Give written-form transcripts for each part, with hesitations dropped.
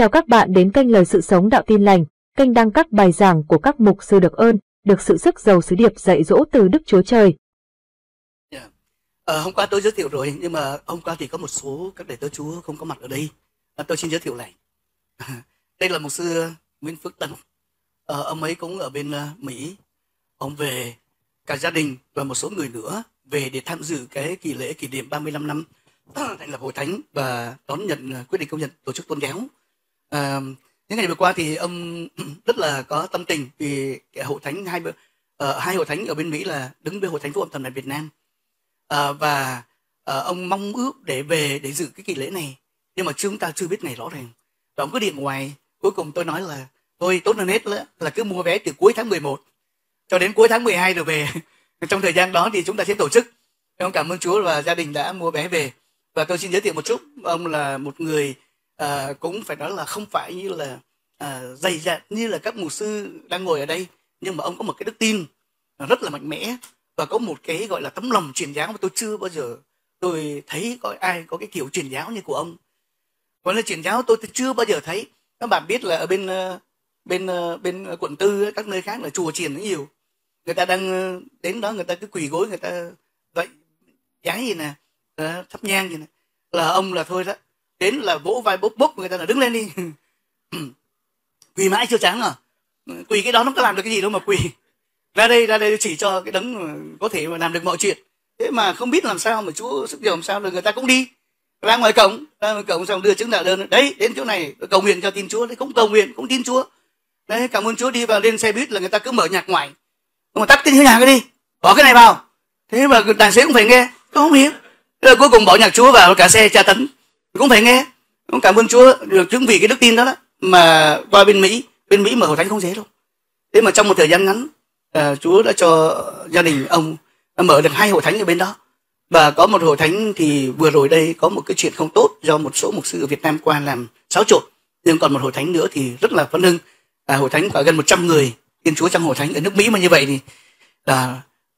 Chào các bạn đến kênh Lời Sự Sống Đạo Tin Lành, kênh đăng các bài giảng của các mục sư được ơn, được sự sức giàu sứ điệp dạy dỗ từ Đức Chúa Trời. Hôm qua tôi giới thiệu rồi, nhưng mà hôm qua thì có một số các đệ tớ Chúa không có mặt ở đây. Tôi xin giới thiệu lại. Đây là mục sư Nguyễn Phước Tân. Ông ấy cũng ở bên Mỹ. Ông về cả gia đình và một số người nữa về để tham dự cái kỳ lễ kỷ niệm 35 năm thành lập Hội Thánh và đón nhận quyết định công nhận tổ chức tôn giáo. Những ngày vừa qua thì ông rất là có tâm tình vì Hội Thánh hai Hội Thánh ở bên Mỹ là đứng với Hội Thánh Phúc Âm Toàn Vẹn Việt Nam. Ông mong ước để về để dự cái kỳ lễ này, nhưng mà chúng ta chưa biết ngày rõ ràng. Và ông cứ điện ngoài, cuối cùng tôi nói là thôi tốt hơn hết là cứ mua vé từ cuối tháng 11 cho đến cuối tháng 12 rồi về. Trong thời gian đó thì chúng ta sẽ tổ chức. Ông cảm ơn Chúa và gia đình đã mua vé về. Và tôi xin giới thiệu một chút, ông là một người cũng phải nói là không phải như là dày dặn như là các mục sư đang ngồi ở đây, nhưng mà ông có một cái đức tin rất là mạnh mẽ và có một cái gọi là tấm lòng truyền giáo mà tôi chưa bao giờ tôi thấy có ai có cái kiểu truyền giáo như của ông. Còn là truyền giáo tôi chưa bao giờ thấy. Các bạn biết là ở bên quận tư các nơi khác là chùa truyền rất nhiều, người ta đang đến đó người ta cứ quỳ gối, người ta vậy giái gì nè, thắp nhang gì nè, là ông là thôi đó, đến là vỗ vai bốc bốc người ta là đứng lên đi. Quỳ mãi chưa chán à? Quỳ cái đó nó có làm được cái gì đâu mà quỳ. Ra đây chỉ cho cái đấng có thể mà làm được mọi chuyện. Thế mà không biết làm sao mà Chúa sức giàu làm sao là người ta cũng đi ra ngoài cổng xong đưa chứng đạo đơn đấy, đến chỗ này cầu nguyện cho tin Chúa đấy, cũng cầu nguyện cũng tin Chúa đấy, cảm ơn Chúa. Đi vào lên xe buýt là người ta cứ mở nhạc ngoài, mà tắt tiếng nhạc cái đi, bỏ cái này vào, thế mà tài xế cũng phải nghe, không hiểu. Thế là cuối cùng bỏ nhạc Chúa vào, cả xe tra tấn cũng phải nghe. Cũng cảm ơn Chúa được chứng vì cái đức tin đó, mà qua bên Mỹ mở Hội Thánh không dễ đâu. Thế mà trong một thời gian ngắn Chúa đã cho gia đình ông mở được 2 Hội Thánh ở bên đó. Và có một Hội Thánh thì vừa rồi đây có một cái chuyện không tốt do một số mục sư ở Việt Nam qua làm xáo trộn, nhưng còn một Hội Thánh nữa thì rất là phấn hưng. Hội Thánh có gần 100 người tin Chúa trong Hội Thánh ở nước Mỹ mà như vậy thì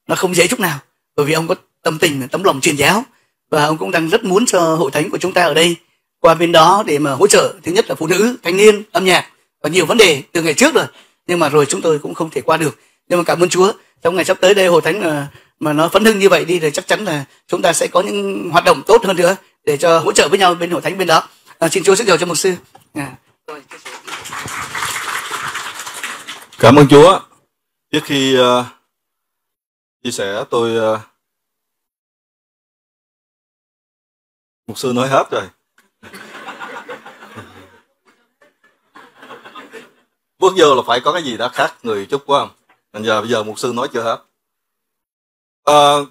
nó không dễ chút nào, bởi vì ông có tâm tình, tấm lòng truyền giáo. Và ông cũng đang rất muốn cho Hội Thánh của chúng ta ở đây qua bên đó để mà hỗ trợ. Thứ nhất là phụ nữ, thanh niên, âm nhạc và nhiều vấn đề từ ngày trước rồi. Nhưng mà rồi chúng tôi cũng không thể qua được. Nhưng mà cảm ơn Chúa, trong ngày sắp tới đây Hội Thánh mà nó phấn hưng như vậy đi thì chắc chắn là chúng ta sẽ có những hoạt động tốt hơn nữa để cho hỗ trợ với nhau bên Hội Thánh bên đó. Xin Chúa sức giàu cho mục sư. Cảm ơn Chúa. Trước khi chia sẻ tôi... Mục sư nói hết rồi. Bước vô là phải có cái gì đó khác người chút quá không? Thành giờ bây giờ mục sư nói chưa hết.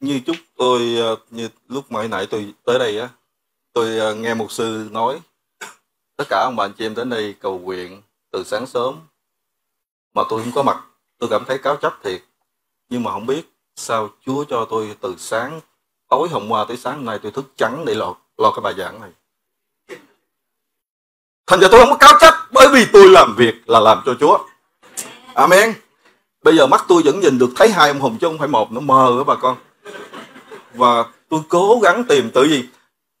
Như chúng tôi, như lúc mới nãy tôi tới đây á, tôi nghe mục sư nói tất cả ông bà anh chị em đến đây cầu nguyện từ sáng sớm mà tôi không có mặt. Tôi cảm thấy cáo trách thiệt, nhưng mà không biết sao Chúa cho tôi từ sáng tối hôm qua tới sáng hôm nay tôi thức trắng để lo cái bài giảng này. Thành ra tôi không có cáo trách, bởi vì tôi làm việc là làm cho Chúa. Amen. Bây giờ mắt tôi vẫn nhìn được thấy 2 ông Hùng chứ không phải 1 nữa, mờ đó bà con. Và tôi cố gắng tìm tự gì.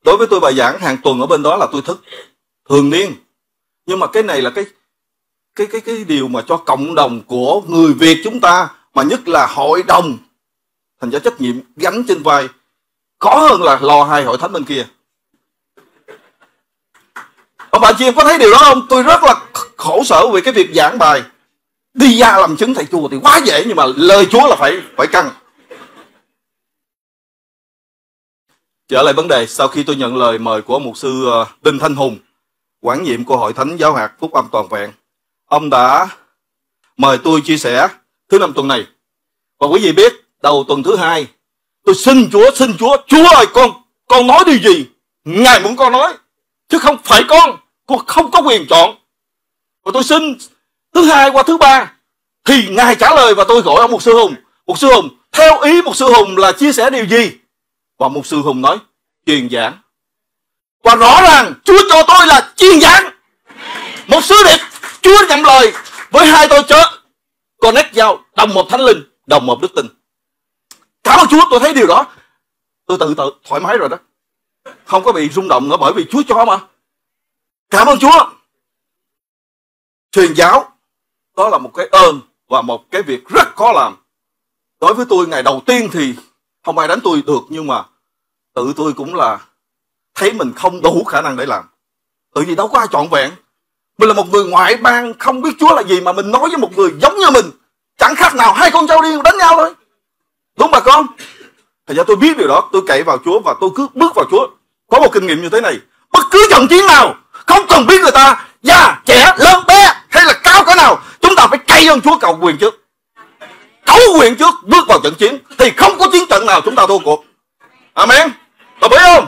Đối với tôi bài giảng hàng tuần ở bên đó là tôi thức thường niên. Nhưng mà cái này là cái điều mà cho cộng đồng của người Việt chúng ta, mà nhất là hội đồng. Thành ra trách nhiệm gánh trên vai khó hơn là lo 2 hội thánh bên kia. Ông bà chị em có thấy điều đó không? Tôi rất là khổ sở về cái việc giảng bài. Đi ra làm chứng thầy chùa thì quá dễ, nhưng mà lời Chúa là phải căng. Trở lại vấn đề, sau khi tôi nhận lời mời của mục sư Đinh Thanh Hùng, quản nhiệm của Hội Thánh Giáo hạt Phúc Âm Toàn Vẹn, ông đã mời tôi chia sẻ thứ năm tuần này. Và quý vị biết, đầu tuần thứ 2 tôi xin Chúa, Chúa ơi con nói điều gì Ngài muốn con nói, chứ không phải con không có quyền chọn. Và tôi xin thứ 2 qua thứ 3 thì Ngài trả lời, và tôi gọi ông mục sư Hùng theo ý mục sư Hùng là chia sẻ điều gì. Và mục sư Hùng nói truyền giảng, và rõ ràng Chúa cho tôi là truyền giảng. Một sứ điệp Chúa nhận lời với hai tôi chớ connect nhau, đồng một Thánh Linh, đồng một đức tin. Cảm ơn Chúa, tôi thấy điều đó tôi tự thoải mái rồi đó, không có bị rung động nữa, bởi vì Chúa cho mà. Cảm ơn Chúa. Truyền giáo đó là một cái ơn và một cái việc rất khó làm. Đối với tôi ngày đầu tiên thì không ai đánh tôi được, nhưng mà tự tôi cũng là thấy mình không đủ khả năng để làm. Tự vì đâu có ai trọn vẹn. Mình là một người ngoại bang không biết Chúa là gì mà mình nói với một người giống như mình, chẳng khác nào hai con trâu điên đánh nhau thôi. Đúng bà con? Thật ra tôi biết điều đó, tôi cậy vào Chúa và tôi cứ bước vào Chúa. Có một kinh nghiệm như thế này: bất cứ trận chiến nào, không cần biết người ta già, trẻ, lớn, bé hay là cao cỡ nào, chúng ta phải cậy hơn Chúa cầu nguyện trước. Cầu nguyện trước, bước vào trận chiến thì không có chiến trận nào chúng ta thua cuộc. Amen. Đồng ý không?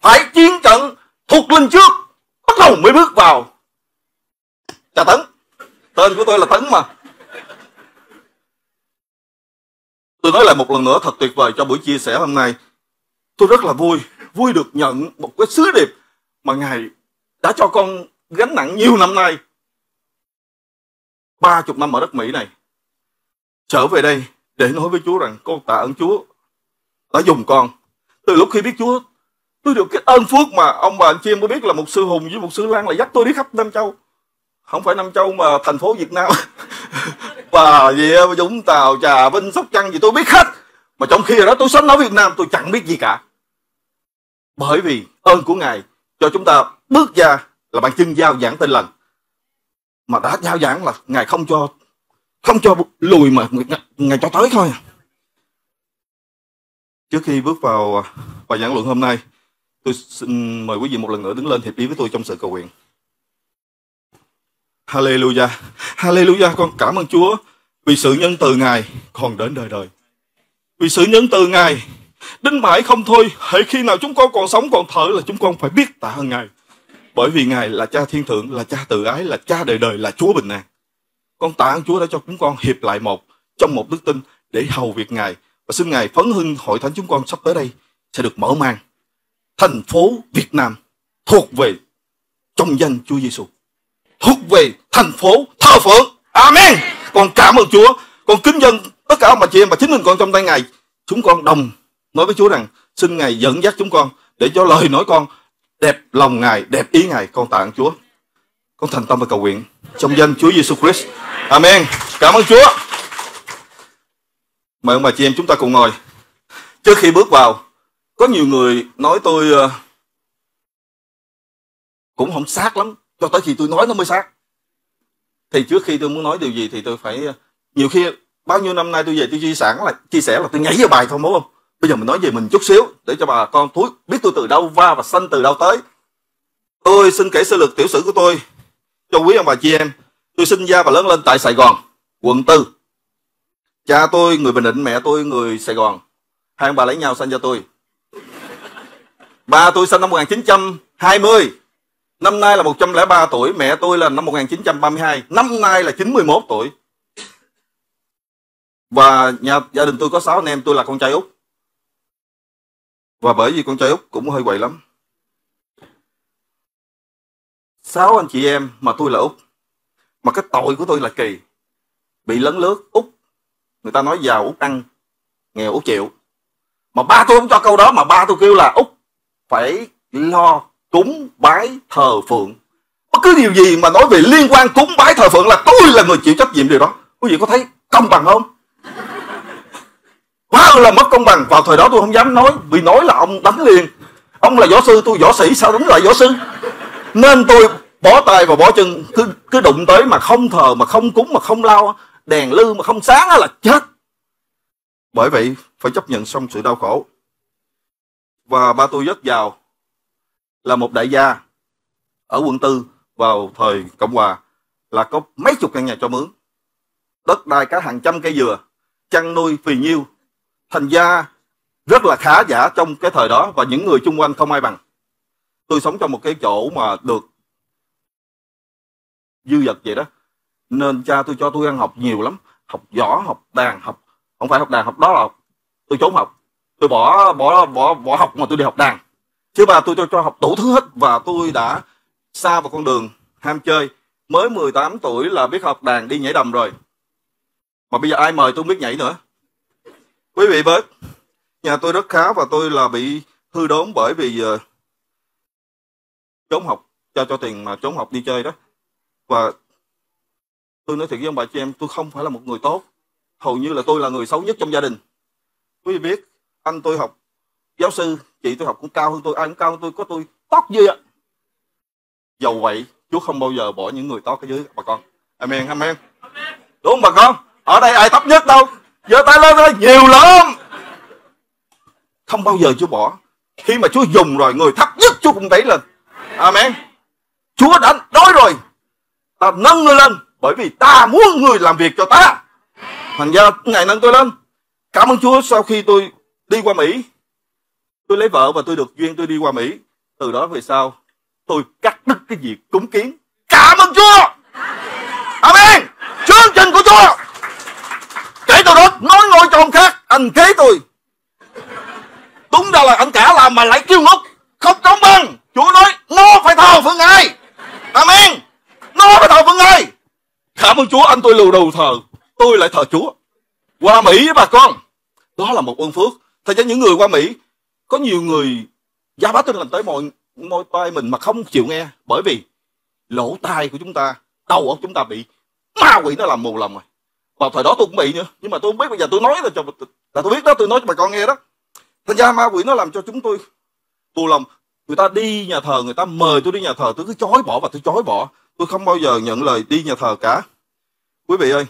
Phải chiến trận thuộc linh trước, bắt đầu mới bước vào trà tấn. Tên của tôi là Tấn mà. Tôi nói lại một lần nữa, thật tuyệt vời cho buổi chia sẻ hôm nay. Tôi rất là vui được nhận một cái sứ điệp mà Ngài đã cho con gánh nặng nhiều năm nay. 30 năm ở đất Mỹ này, trở về đây để nói với Chúa rằng con tạ ơn Chúa đã dùng con. Từ lúc khi biết Chúa, tôi được cái ơn phước mà ông bà anh chị em có biết là mục sư Hùng với mục sư Lan là dắt tôi đi khắp Nam Châu. Không phải Nam Châu mà thành phố Việt Nam và gì Vũng Tàu, Trà Vinh, Sóc Trăng gì tôi biết hết. Mà trong khi đó tôi sống ở Việt Nam tôi chẳng biết gì cả. Bởi vì ơn của Ngài cho chúng ta bước ra là bằng chân giao giảng Tin Lành. Mà đã giao giảng là Ngài không cho lùi mà Ngài cho tới thôi. Trước khi bước vào bài giảng luận hôm nay, tôi xin mời quý vị một lần nữa đứng lên hiệp ý với tôi trong sự cầu nguyện. Hallelujah, hallelujah, con cảm ơn Chúa vì sự nhân từ Ngài còn đến đời đời. Vì sự nhân từ Ngài đến mãi không thôi, hễ khi nào chúng con còn sống còn thở là chúng con phải biết tạ ơn Ngài. Bởi vì Ngài là Cha thiên thượng, là Cha từ ái, là Cha đời đời, là Chúa bình an. Con tạ ơn Chúa đã cho chúng con hiệp lại một trong một đức tin để hầu việc Ngài. Và xin Ngài phấn hưng hội thánh chúng con sắp tới đây sẽ được mở mang. Thành phố Việt Nam thuộc về trong danh Chúa Giêsu, thuộc về thành phố thờ phượng. Amen. Con cảm ơn Chúa. Con kính dâng tất cả ông bà chị em và chính mình con trong tay Ngài. Chúng con đồng nói với Chúa rằng xin Ngài dẫn dắt chúng con để cho lời nói con đẹp lòng Ngài, đẹp ý Ngài. Con tạ ơn Chúa. Con thành tâm và cầu nguyện trong danh Chúa Giêsu Christ. Amen. Cảm ơn Chúa. Mời ông bà chị em chúng ta cùng ngồi. Trước khi bước vào, có nhiều người nói tôi cũng không sát lắm, cho tới khi tôi nói nó mới sát. Thì trước khi tôi muốn nói điều gì thì tôi phải, nhiều khi bao nhiêu năm nay tôi về tôi chia sẻ là tôi nhảy vào bài thôi, đúng không? Bây giờ mình nói về mình chút xíu để cho bà con biết tôi từ đâu va và sanh từ đâu tới. Tôi xin kể sơ lược tiểu sử của tôi cho quý ông bà chị em. Tôi sinh ra và lớn lên tại Sài Gòn, quận 4. Cha tôi người Bình Định, mẹ tôi người Sài Gòn. Hai ông bà lấy nhau sanh ra tôi. Ba tôi sinh năm 1920, năm nay là 103 tuổi. Mẹ tôi là năm 1932, năm nay là 91 tuổi. Và gia đình tôi có 6 anh em, tôi là con trai út. Và bởi vì con trai út cũng hơi quậy lắm. 6 anh chị em mà tôi là út. Mà cái tội của tôi là kỳ, bị lấn lướt út. Người ta nói giàu út ăn, nghèo út chịu. Mà ba tôi không cho câu đó, mà ba tôi kêu là út phải lo cúng bái thờ phượng. Bất cứ điều gì mà nói về liên quan cúng bái thờ phượng là tôi là người chịu trách nhiệm điều đó. Quý vị có thấy công bằng không? Quá là mất công bằng. Vào thời đó tôi không dám nói, vì nói là ông đánh liền. Ông là võ sư, tôi võ sĩ, sao đánh lại võ sư? Nên tôi bỏ tay và bỏ chân, cứ đụng tới mà không thờ, mà không cúng, mà không lau đèn lư, mà không sáng là chết. Bởi vậy phải chấp nhận xong sự đau khổ. Và ba tôi rất giàu, là một đại gia ở quận 4 vào thời Cộng Hòa, là có mấy chục căn nhà cho mướn, đất đai cả hàng trăm cây dừa, chăn nuôi phì nhiêu, thành gia rất là khá giả trong cái thời đó. Và những người chung quanh không ai bằng. Tôi sống trong một cái chỗ mà được dư dật vậy đó, nên cha tôi cho tôi ăn học nhiều lắm, học võ, học đàn, học không phải học đàn, học đó là tôi trốn học, tôi bỏ học mà tôi đi học đàn. Chứ bà tôi cho học đủ thứ hết. Và tôi đã xa vào con đường ham chơi. Mới 18 tuổi là biết học đàn, đi nhảy đầm rồi. Mà bây giờ ai mời tôi không biết nhảy nữa. Quý vị bớt. Nhà tôi rất khá và tôi là bị hư đốn bởi vì trốn học cho tiền mà trốn học đi chơi đó. Và tôi nói thiệt với ông bà chị em, tôi không phải là một người tốt, hầu như là tôi là người xấu nhất trong gia đình. Quý vị biết, anh tôi học giáo sư, chị tôi học cũng cao hơn tôi, ai cũng cao hơn tôi, có tôi tốt dư ạ. Dầu vậy, Chúa không bao giờ bỏ những người tốt ở dưới bà con. Amen, amen. Đúng không bà con? Ở đây ai thấp nhất đâu, giơ tay lên thôi, nhiều lắm. Không bao giờ Chúa bỏ. Khi mà Chúa dùng rồi, người thấp nhất Chúa cũng đẩy lên. Amen. Chúa đã nói rồi, ta nâng người lên, bởi vì ta muốn người làm việc cho ta. Thành ra Ngài nâng tôi lên. Cảm ơn Chúa, sau khi tôi đi qua Mỹ, tôi lấy vợ và tôi được duyên tôi đi qua Mỹ. Từ đó về sau, tôi cắt đứt cái việc cúng kiến. Cảm ơn Chúa. Amen. Chương trình của Chúa. Kể từ đó, nói ngồi cho ông khác, anh kế tôi. Đúng ra là anh cả làm mà lại kêu ngốc, không công bằng. Chúa nói, nó phải thờ phượng Ngài. Amen. Nó phải thờ phượng Ngài. Cảm ơn Chúa, anh tôi lù đầu thờ, tôi lại thờ Chúa. Qua Mỹ với bà con, đó là một ơn phước. Thật ra những người qua Mỹ, có nhiều người giá bá tinh lành tới môi tai mình mà không chịu nghe. Bởi vì lỗ tai của chúng ta, đầu óc chúng ta bị ma quỷ nó làm mù lòng rồi. Vào thời đó tôi cũng bị nữa, nhưng mà tôi không biết, bây giờ tôi nói là tôi biết đó, tôi nói cho bà con nghe đó. Thành ra ma quỷ nó làm cho chúng tôi mù lòng. Người ta đi nhà thờ, người ta mời tôi đi nhà thờ, tôi cứ chối bỏ và tôi chối bỏ. Tôi không bao giờ nhận lời đi nhà thờ cả. Quý vị ơi,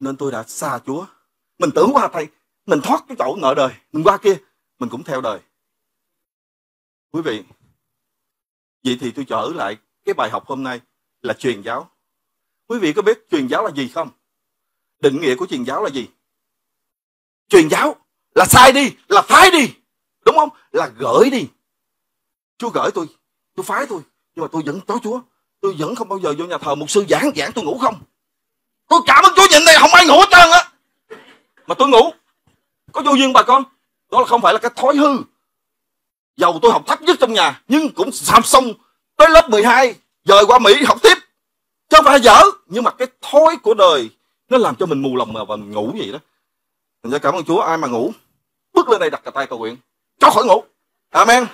nên tôi đã xa Chúa. Mình tưởng qua thầy, mình thoát cái chỗ nợ đời, mình qua kia, mình cũng theo đời. Quý vị, vậy thì tôi trở lại cái bài học hôm nay là truyền giáo. Quý vị có biết truyền giáo là gì không? Định nghĩa của truyền giáo là gì? Truyền giáo là sai đi, là phái đi, đúng không? Là gửi đi. Chúa gửi tôi phái tôi, nhưng mà tôi vẫn tối Chúa. Tôi vẫn không bao giờ vô nhà thờ mục sư giảng tôi ngủ không. Tôi cảm ơn Chúa, nhìn này không ai ngủ hết trơn á, mà tôi ngủ. Có vô duyên bà con, đó là không phải là cái thói hư. Dầu tôi học thấp nhất trong nhà, nhưng cũng sạm xong tới lớp 12 dời qua Mỹ học tiếp, chứ không phải dở. Nhưng mà cái thói của đời nó làm cho mình mù lòng và mình ngủ vậy đó. Thành ra cảm ơn Chúa, ai mà ngủ bước lên đây đặt cả tay cầu nguyện cho khỏi ngủ. Amen.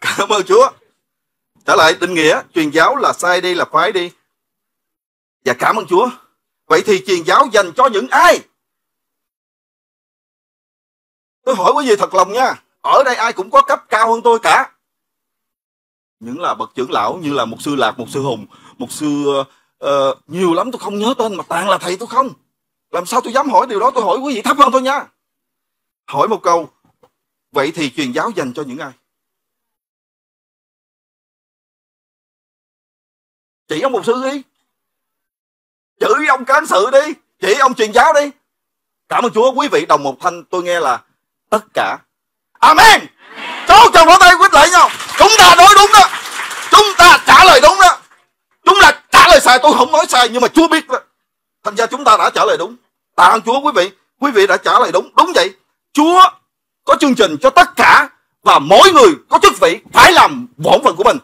Cảm ơn Chúa. Trở lại định nghĩa, truyền giáo là sai đi, là phái đi. Và cảm ơn Chúa. Vậy thì truyền giáo dành cho những ai? Tôi hỏi quý vị thật lòng nha, ở đây ai cũng có cấp cao hơn tôi cả. Những là bậc trưởng lão như là mục sư Lạc, mục sư Hùng, mục sư nhiều lắm tôi không nhớ tên, mà toàn là thầy tôi không. Làm sao tôi dám hỏi điều đó, tôi hỏi quý vị thấp hơn tôi nha. Hỏi một câu, vậy thì truyền giáo dành cho những ai? Chỉ ông mục sư đi, chửi ông cán sự đi, chỉ ông truyền giáo đi. Cảm ơn Chúa, quý vị đồng một thanh, tôi nghe là tất cả. Amen. Cháu chồng vỗ tay quýt lại nhau. Chúng ta nói đúng đó, chúng ta trả lời đúng đó. Chúng ta trả lời sai, tôi không nói sai, nhưng mà Chúa biết đó. Thành ra chúng ta đã trả lời đúng. Tạ ơn Chúa quý vị đã trả lời đúng. Đúng vậy, Chúa có chương trình cho tất cả, và mỗi người có chức vị phải làm bổn phận của mình.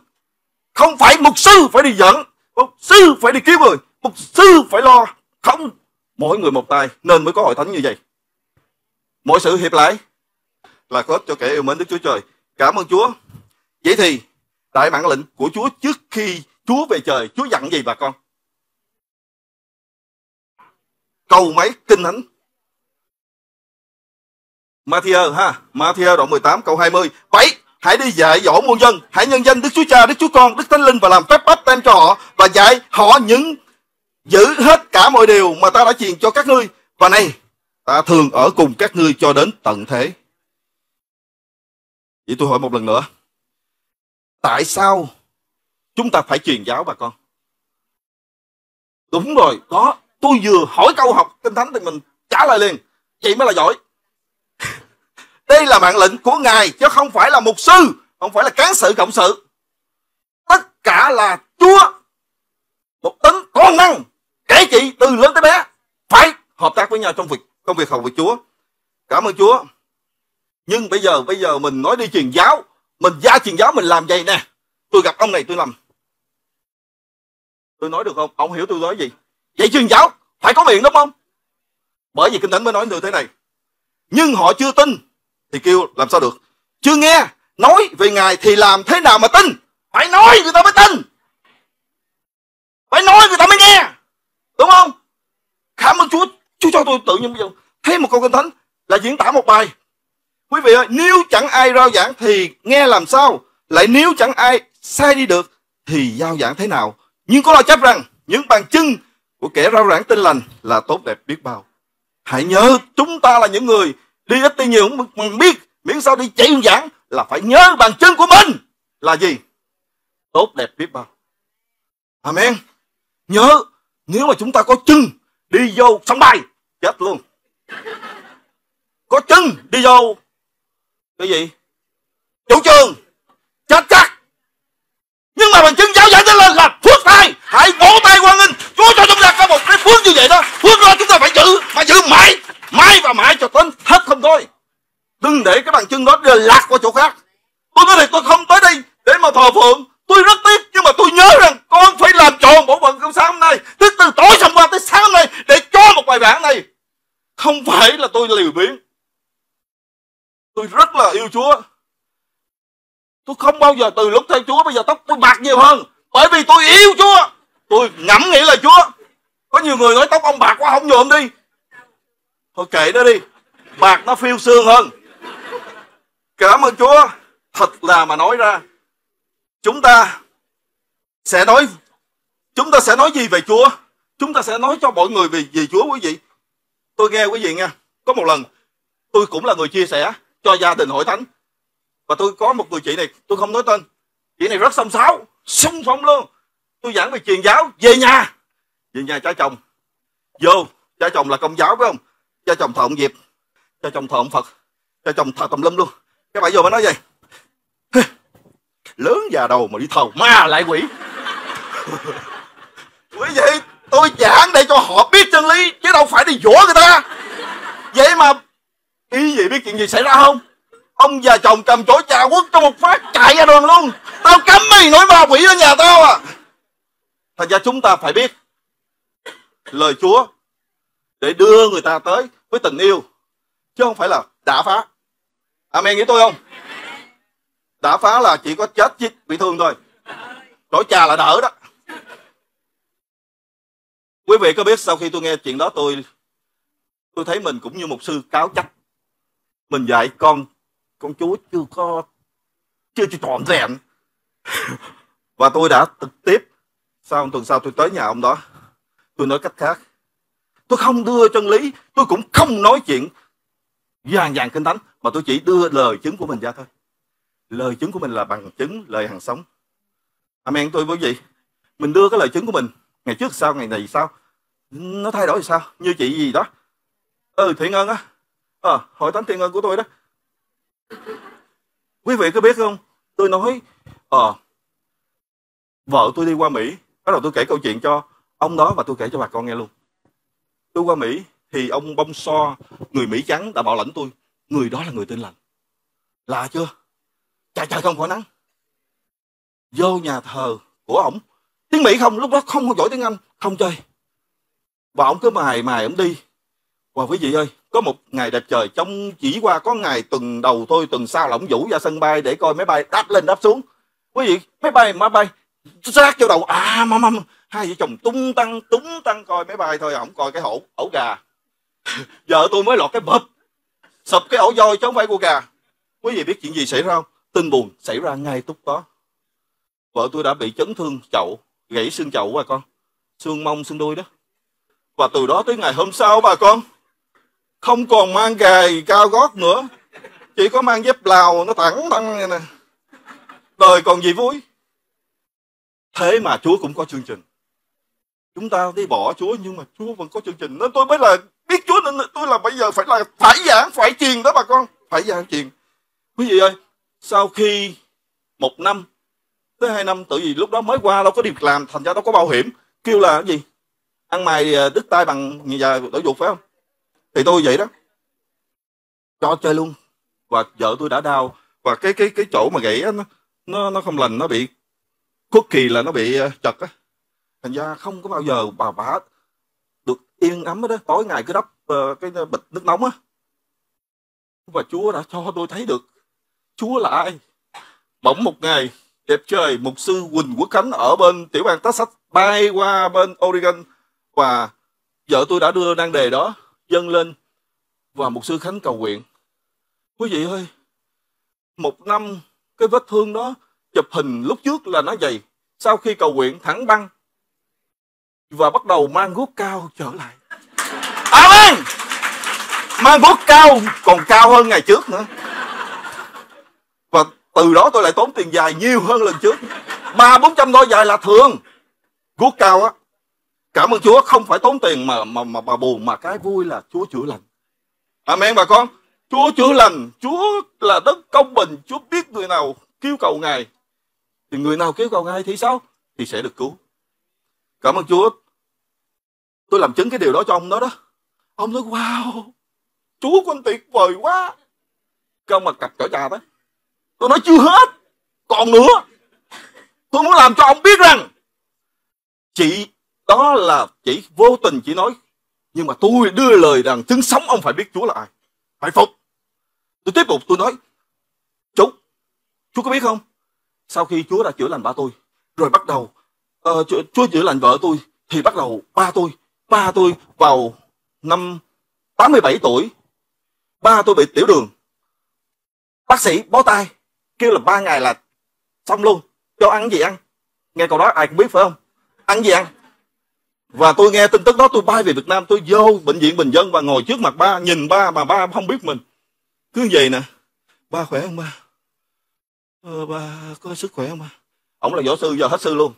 Không phải mục sư phải đi dẫn, mục sư phải đi kiếm người, mục sư phải lo. Không, mỗi người một tay, nên mới có hội thánh như vậy. Mỗi sự hiệp lại là có ích cho kẻ yêu mến Đức Chúa Trời. Cảm ơn Chúa. Vậy thì tại mạng lệnh của Chúa trước khi Chúa về trời, Chúa dặn gì bà con? Câu mấy Kinh Thánh? Matthew ha, Matthew đoạn 18 câu 20. Vậy hãy đi dạy dỗ muôn dân, hãy nhân danh Đức Chúa Cha, Đức Chúa Con, Đức Thánh Linh và làm phép báp têm cho họ, và dạy họ những giữ hết cả mọi điều mà ta đã truyền cho các ngươi. Và này, ta thường ở cùng các ngươi cho đến tận thế. Vậy tôi hỏi một lần nữa, tại sao chúng ta phải truyền giáo bà con? Đúng rồi, đó, tôi vừa hỏi câu học Kinh Thánh thì mình trả lời liền, vậy mới là giỏi. Đây là mạng lệnh của Ngài, chứ không phải là mục sư, không phải là cán sự, cộng sự. Tất cả là Chúa, một tính toàn năng, kể chị từ lớn tới bé, phải hợp tác với nhau trong việc công việc hầu việc Chúa. Cảm ơn Chúa. Nhưng bây giờ mình nói đi truyền giáo, mình ra truyền giáo mình làm vậy nè. Tôi gặp ông này tôi làm. Tôi nói được không? Ông hiểu tôi nói gì? Vậy truyền giáo phải có miệng đúng không? Bởi vì Kinh Thánh mới nói như thế này. Nhưng họ chưa tin thì kêu làm sao được? Chưa nghe nói về Ngài thì làm thế nào mà tin? Phải nói người ta mới tin, phải nói người ta mới nghe, đúng không? Cảm ơn Chúa, Chúa cho tôi tự nhiên bây giờ thấy một câu Kinh Thánh là diễn tả một bài. Quý vị ơi, nếu chẳng ai rao giảng thì nghe làm sao? Lại nếu chẳng ai sai đi được thì giao giảng thế nào? Nhưng có lo chấp rằng những bàn chân của kẻ rao giảng tin lành là tốt đẹp biết bao. Hãy nhớ chúng ta là những người đi ít đi nhiều cũng biết, miễn sao đi chạy giảng là phải nhớ bàn chân của mình là gì, tốt đẹp biết bao. Amen. Nhớ, nếu mà chúng ta có chân đi vô sóng bay chết luôn, có chân đi vô cái gì chủ trường chết chắc. Nhưng mà bằng chứng giáo giải lên là phước thay, hãy vỗ tay hoan nghênh. Chúa cho chúng ta có một cái phước như vậy đó, phước đó chúng ta phải giữ mãi và mãi cho đến hết không thôi. Đừng để cái bằng chứng đó lạc qua chỗ khác. Tôi nói thiệt, tôi không tới đây để mà thờ phượng, tôi rất tiếc, nhưng mà tôi nhớ rằng con phải làm tròn bổn phận công sáng hôm nay, từ tối hôm qua tới sáng hôm nay để cho một bài giảng này. Không phải là tôi liều biếng, tôi rất là yêu Chúa. Tôi không bao giờ, từ lúc theo Chúa bây giờ tóc tôi bạc nhiều hơn, bởi vì tôi yêu Chúa, tôi ngẫm nghĩ là Chúa. Có nhiều người nói tóc ông bạc quá không nhuộm đi, thôi kệ nó đi, bạc nó phiêu sương hơn. Cảm ơn Chúa. Thật là mà nói ra, chúng ta sẽ nói gì về Chúa, chúng ta sẽ nói cho mọi người về Chúa. Quý vị, tôi nghe quý vị nha, có một lần tôi cũng là người chia sẻ cho gia đình Hội Thánh, và tôi có một người chị này, tôi không nói tên, chị này rất xông xáo, xung phong luôn. Tôi giảng về truyền giáo, về nhà cha chồng, vô cha chồng là Công giáo phải không, cha chồng thờ ông Diệp, cha chồng thờ ông Phật, cha chồng thờ tùm lum luôn. Các bạn vô mới nói gì lớn già đầu mà đi thầu ma lại quỷ. Quý vị, tôi giảng để cho họ biết chân lý chứ đâu phải đi dỗ người ta. Vậy mà ý gì biết chuyện gì xảy ra không? Ông già chồng cầm chổi trà quất cho một phát chạy ra đường luôn. Tao cấm mày nói ma quỷ ở nhà tao à. Thành ra chúng ta phải biết lời Chúa để đưa người ta tới với tình yêu, chứ không phải là đả phá. Amen, nghĩ tôi không? Đã phá là chỉ có chết chứ bị thương thôi, chổi trà là đỡ đó. Quý vị có biết, sau khi tôi nghe chuyện đó, tôi thấy mình cũng như một sư cáo trách. Mình dạy con Chúa chưa trọn vẹn. Và tôi đã trực tiếp sau tuần sau tôi tới nhà ông đó, tôi nói cách khác, tôi không đưa chân lý, tôi cũng không nói chuyện dàn Kinh Thánh, mà tôi chỉ đưa lời chứng của mình ra thôi. Lời chứng của mình là bằng chứng, lời hàng sống. Amen tôi quý vị. Mình đưa cái lời chứng của mình, ngày trước sao, ngày này sao, nó thay đổi sao. Như chị gì đó, Thiện Ân á, Hội Thánh Thiện Ân của tôi đó. Quý vị có biết không, tôi nói vợ tôi đi qua Mỹ. Bắt đầu tôi kể câu chuyện cho ông đó và tôi kể cho bà con nghe luôn. Tôi qua Mỹ thì ông bông so, người Mỹ trắng đã bảo lãnh tôi, người đó là người tin lành. Lạ chưa? Trời không khỏi nắng. Vô nhà thờ của ổng, tiếng Mỹ không, lúc đó không giỏi tiếng Anh, không chơi. Và ổng cứ mài ổng đi. Và quý vị ơi, có một ngày đẹp trời, trong chỉ qua có ngày tuần đầu thôi, tuần sau là ổng vũ ra sân bay để coi máy bay đáp lên đáp xuống. Quý vị, máy bay rác vô đầu, hai vợ chồng tung tăng coi máy bay thôi, ổng coi cái ổ gà. Vợ tôi mới lọt cái bụp, sụp cái ổ voi chứ không phải của gà. Quý vị biết chuyện gì xảy ra không? Tin buồn xảy ra ngay lúc đó. Vợ tôi đã bị chấn thương chậu, gãy xương chậu bà con, xương mông xương đuôi đó. Và từ đó tới ngày hôm sau bà con không còn mang giày cao gót nữa, chỉ có mang dép Lào nó thẳng này nè. Đời còn gì vui. Thế mà Chúa cũng có chương trình. Chúng ta đi bỏ Chúa nhưng mà Chúa vẫn có chương trình. Nên tôi mới là biết Chúa, nên tôi là bây giờ phải giảng, phải truyền đó bà con, phải giảng truyền. Quý vị ơi, sau khi 1 năm tới 2 năm, tự vì lúc đó mới qua đâu có việc làm, thành ra đâu có bảo hiểm, kêu là cái gì ăn mày đứt tay bằng nhà đổ dục phải không, thì tôi vậy đó cho chơi luôn. Và vợ tôi đã đau, và cái chỗ mà gãy nó không lành, nó bị quốc kỳ là nó bị chật á, thành ra không có bao giờ bà bả được yên ấm đó. Tối ngày cứ đắp cái bịch nước nóng á. Và Chúa đã cho tôi thấy được Chúa là ai. Bỗng một ngày Đẹp trời, mục sư Quỳnh Quốc Khánh ở bên tiểu bang Texas bay qua bên Oregon, và vợ tôi đã đưa nan đề đó dâng lên và mục sư Khánh cầu nguyện. Quý vị ơi, một năm cái vết thương đó, chụp hình lúc trước là nó dày, sau khi cầu nguyện thẳng băng và bắt đầu mang guốc cao trở lại. Amen. Mang guốc cao, còn cao hơn ngày trước nữa. Và từ đó tôi lại tốn tiền dài nhiều hơn lần trước. 300-400 đôi dài là thường. Guốc cao á, cảm ơn Chúa, không phải tốn tiền mà buồn, mà cái vui là Chúa chữa lành. Amen bà con. Chúa chữa lành, Chúa là đất công bình, Chúa biết người nào kêu cầu Ngài. Thì người nào kêu cầu Ngài thì sao? Thì sẽ được cứu. Cảm ơn Chúa. Tôi làm chứng cái điều đó cho ông đó đó. Ông nói wow, Chúa của anh tuyệt vời quá. Cái mà cặp cỡ trà đó. Tôi nói chưa hết, còn nữa. Tôi muốn làm cho ông biết rằng chị đó là chỉ vô tình chỉ nói, nhưng mà tôi đưa lời rằng chứng sống ông phải biết Chúa là ai, phải phục. Tôi tiếp tục tôi nói, chú có biết không, sau khi Chúa đã chữa lành ba tôi, rồi bắt đầu Chúa chữa lành vợ tôi, thì bắt đầu ba tôi vào năm 87 tuổi, ba tôi bị tiểu đường. Bác sĩ bó tay, kêu là 3 ngày là xong luôn, cho ăn gì ăn. Nghe câu đó ai cũng biết phải không? Ăn gì ăn. Và tôi nghe tin tức đó, tôi bay về Việt Nam, tôi vô bệnh viện Bình Dân và ngồi trước mặt ba, nhìn ba mà ba không biết mình. Cứ như vậy nè, ba khỏe không ba? Ba có sức khỏe không ba? Ổng là võ sư, giờ hết sư luôn.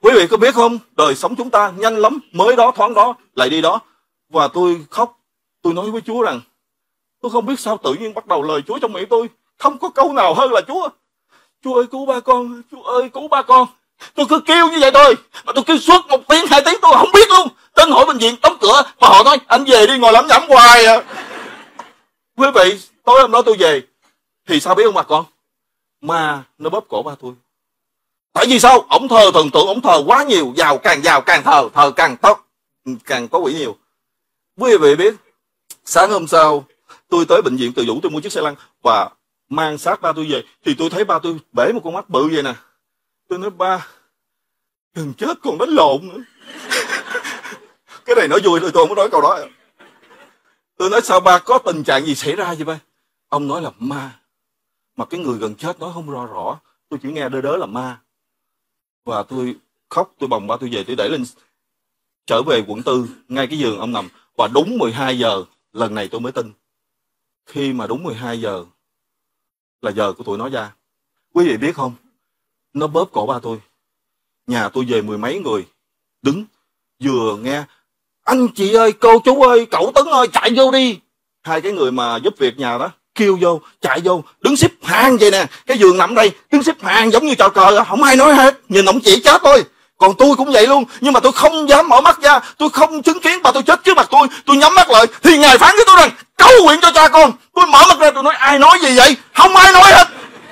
Quý vị có biết không, đời sống chúng ta nhanh lắm, mới đó thoáng đó, lại đi đó. Và tôi khóc, tôi nói với Chúa rằng, tôi không biết sao tự nhiên bắt đầu lời Chúa trong miệng tôi, không có câu nào hơn là Chúa. Chúa ơi cứu ba con, Chúa ơi cứu ba con. Tôi cứ kêu như vậy thôi, mà tôi kêu suốt 1 tiếng 2 tiếng tôi không biết luôn. Đến hỏi bệnh viện đóng cửa, và họ nói anh về đi, ngồi lẩm nhẩm hoài à. Quý vị, tối hôm đó tôi về, thì sao biết không bà con? Mà nó bóp cổ ba tôi. Tại vì sao? Ổng thờ thần tượng, ổng thờ quá nhiều, giàu càng thờ càng tóc, càng có quỷ nhiều. Quý vị biết, sáng hôm sau tôi tới bệnh viện Từ Dũ, tôi mua chiếc xe lăn và mang xác ba tôi về, thì tôi thấy ba tôi bể một con mắt bự vậy nè. Tôi nói ba, đừng chết còn đánh lộn nữa. Cái này nói vui thôi, tôi không có nói câu đó. Tôi nói sao ba, có tình trạng gì xảy ra vậy ba? Ông nói là ma. Mà cái người gần chết nói không rõ rõ, tôi chỉ nghe đơ đớ là ma. Và tôi khóc, tôi bồng ba tôi về, tôi để lên trở về quận 4, ngay cái giường ông nằm. Và đúng 12 giờ, lần này tôi mới tin. Khi mà đúng 12 giờ là giờ của tụi nó ra. Quý vị biết không, nó bóp cổ ba tôi. Nhà tôi về 10 mấy người đứng, vừa nghe anh chị ơi, cô chú ơi, cậu Tấn ơi, chạy vô đi. Hai cái người mà giúp việc nhà đó kêu vô, chạy vô, đứng xếp hàng vậy nè. Cái giường nằm đây, đứng xếp hàng giống như trò cờ, không ai nói hết, nhìn ông chỉ chết thôi. Còn tôi cũng vậy luôn, nhưng mà tôi không dám mở mắt ra, tôi không chứng kiến bà tôi chết trước mặt tôi nhắm mắt lại, thì Ngài phán với tôi rằng cầu nguyện cho cha con. Tôi mở mắt ra, tôi nói ai nói gì vậy? Không ai nói hết.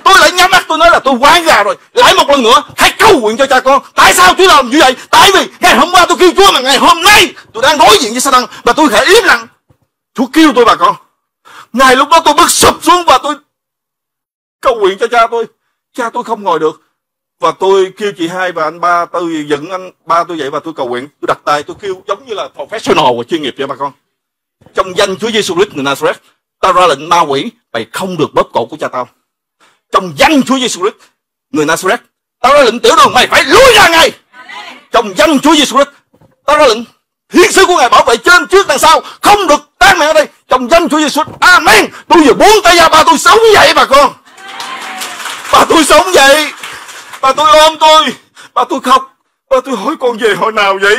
Tôi lại nhắm mắt, tôi nói là tôi quán gà rồi, lại một lần nữa hãy cầu nguyện cho cha con. Tại sao Chúa làm như vậy? Tại vì ngày hôm qua tôi kêu Chúa, mà ngày hôm nay tôi đang đối diện với Satan và tôi khẽ im lặng. Chúa kêu tôi bà con. Ngày lúc đó tôi bứt sụp xuống và tôi cầu nguyện cho cha tôi. Cha tôi không ngồi được. Và tôi kêu chị hai và anh ba, tôi dựng anh ba tôi dậy và tôi cầu nguyện. Tôi đặt tay, tôi kêu giống như là professional và chuyên nghiệp vậy bà con. Trong danh Chúa Giêsu Christ người Nazareth, ta ra lệnh ma quỷ mày không được bóp cổ của cha tao. Trong danh Chúa Giêsu Christ người Nazareth, ta ra lệnh tiểu đường mày phải lùi ra ngay. Trong danh Chúa Giêsu Christ, ta ra lệnh thiên sứ của Ngài bảo vệ trên trước đằng sau, không được tan mẹ ở đây. Trong danh Chúa Giêsu, amen. Tôi vừa buông tay ra, ba tôi sống vậy bà con. Ba tôi sống vậy. Bà tôi ôm tôi, bà tôi khóc, bà tôi hỏi con về hồi nào vậy?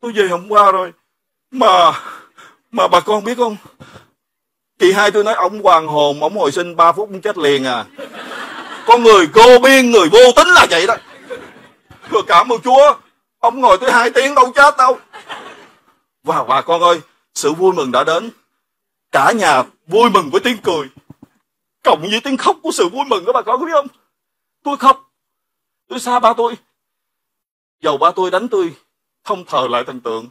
Tôi về hôm qua rồi. Mà bà con biết không, chị hai tôi nói ông hoàn hồn, ông hồi sinh 3 phút cũng chết liền à. Con người cô biên, người vô tính là vậy đó. Rồi cảm ơn Chúa, ông ngồi tới 2 tiếng đâu chết đâu. Và bà con ơi, sự vui mừng đã đến. Cả nhà vui mừng với tiếng cười cộng với tiếng khóc của sự vui mừng đó bà con có biết không? Tôi khóc, tôi xa ba tôi. Dầu ba tôi đánh tôi, không thờ lại thần tượng,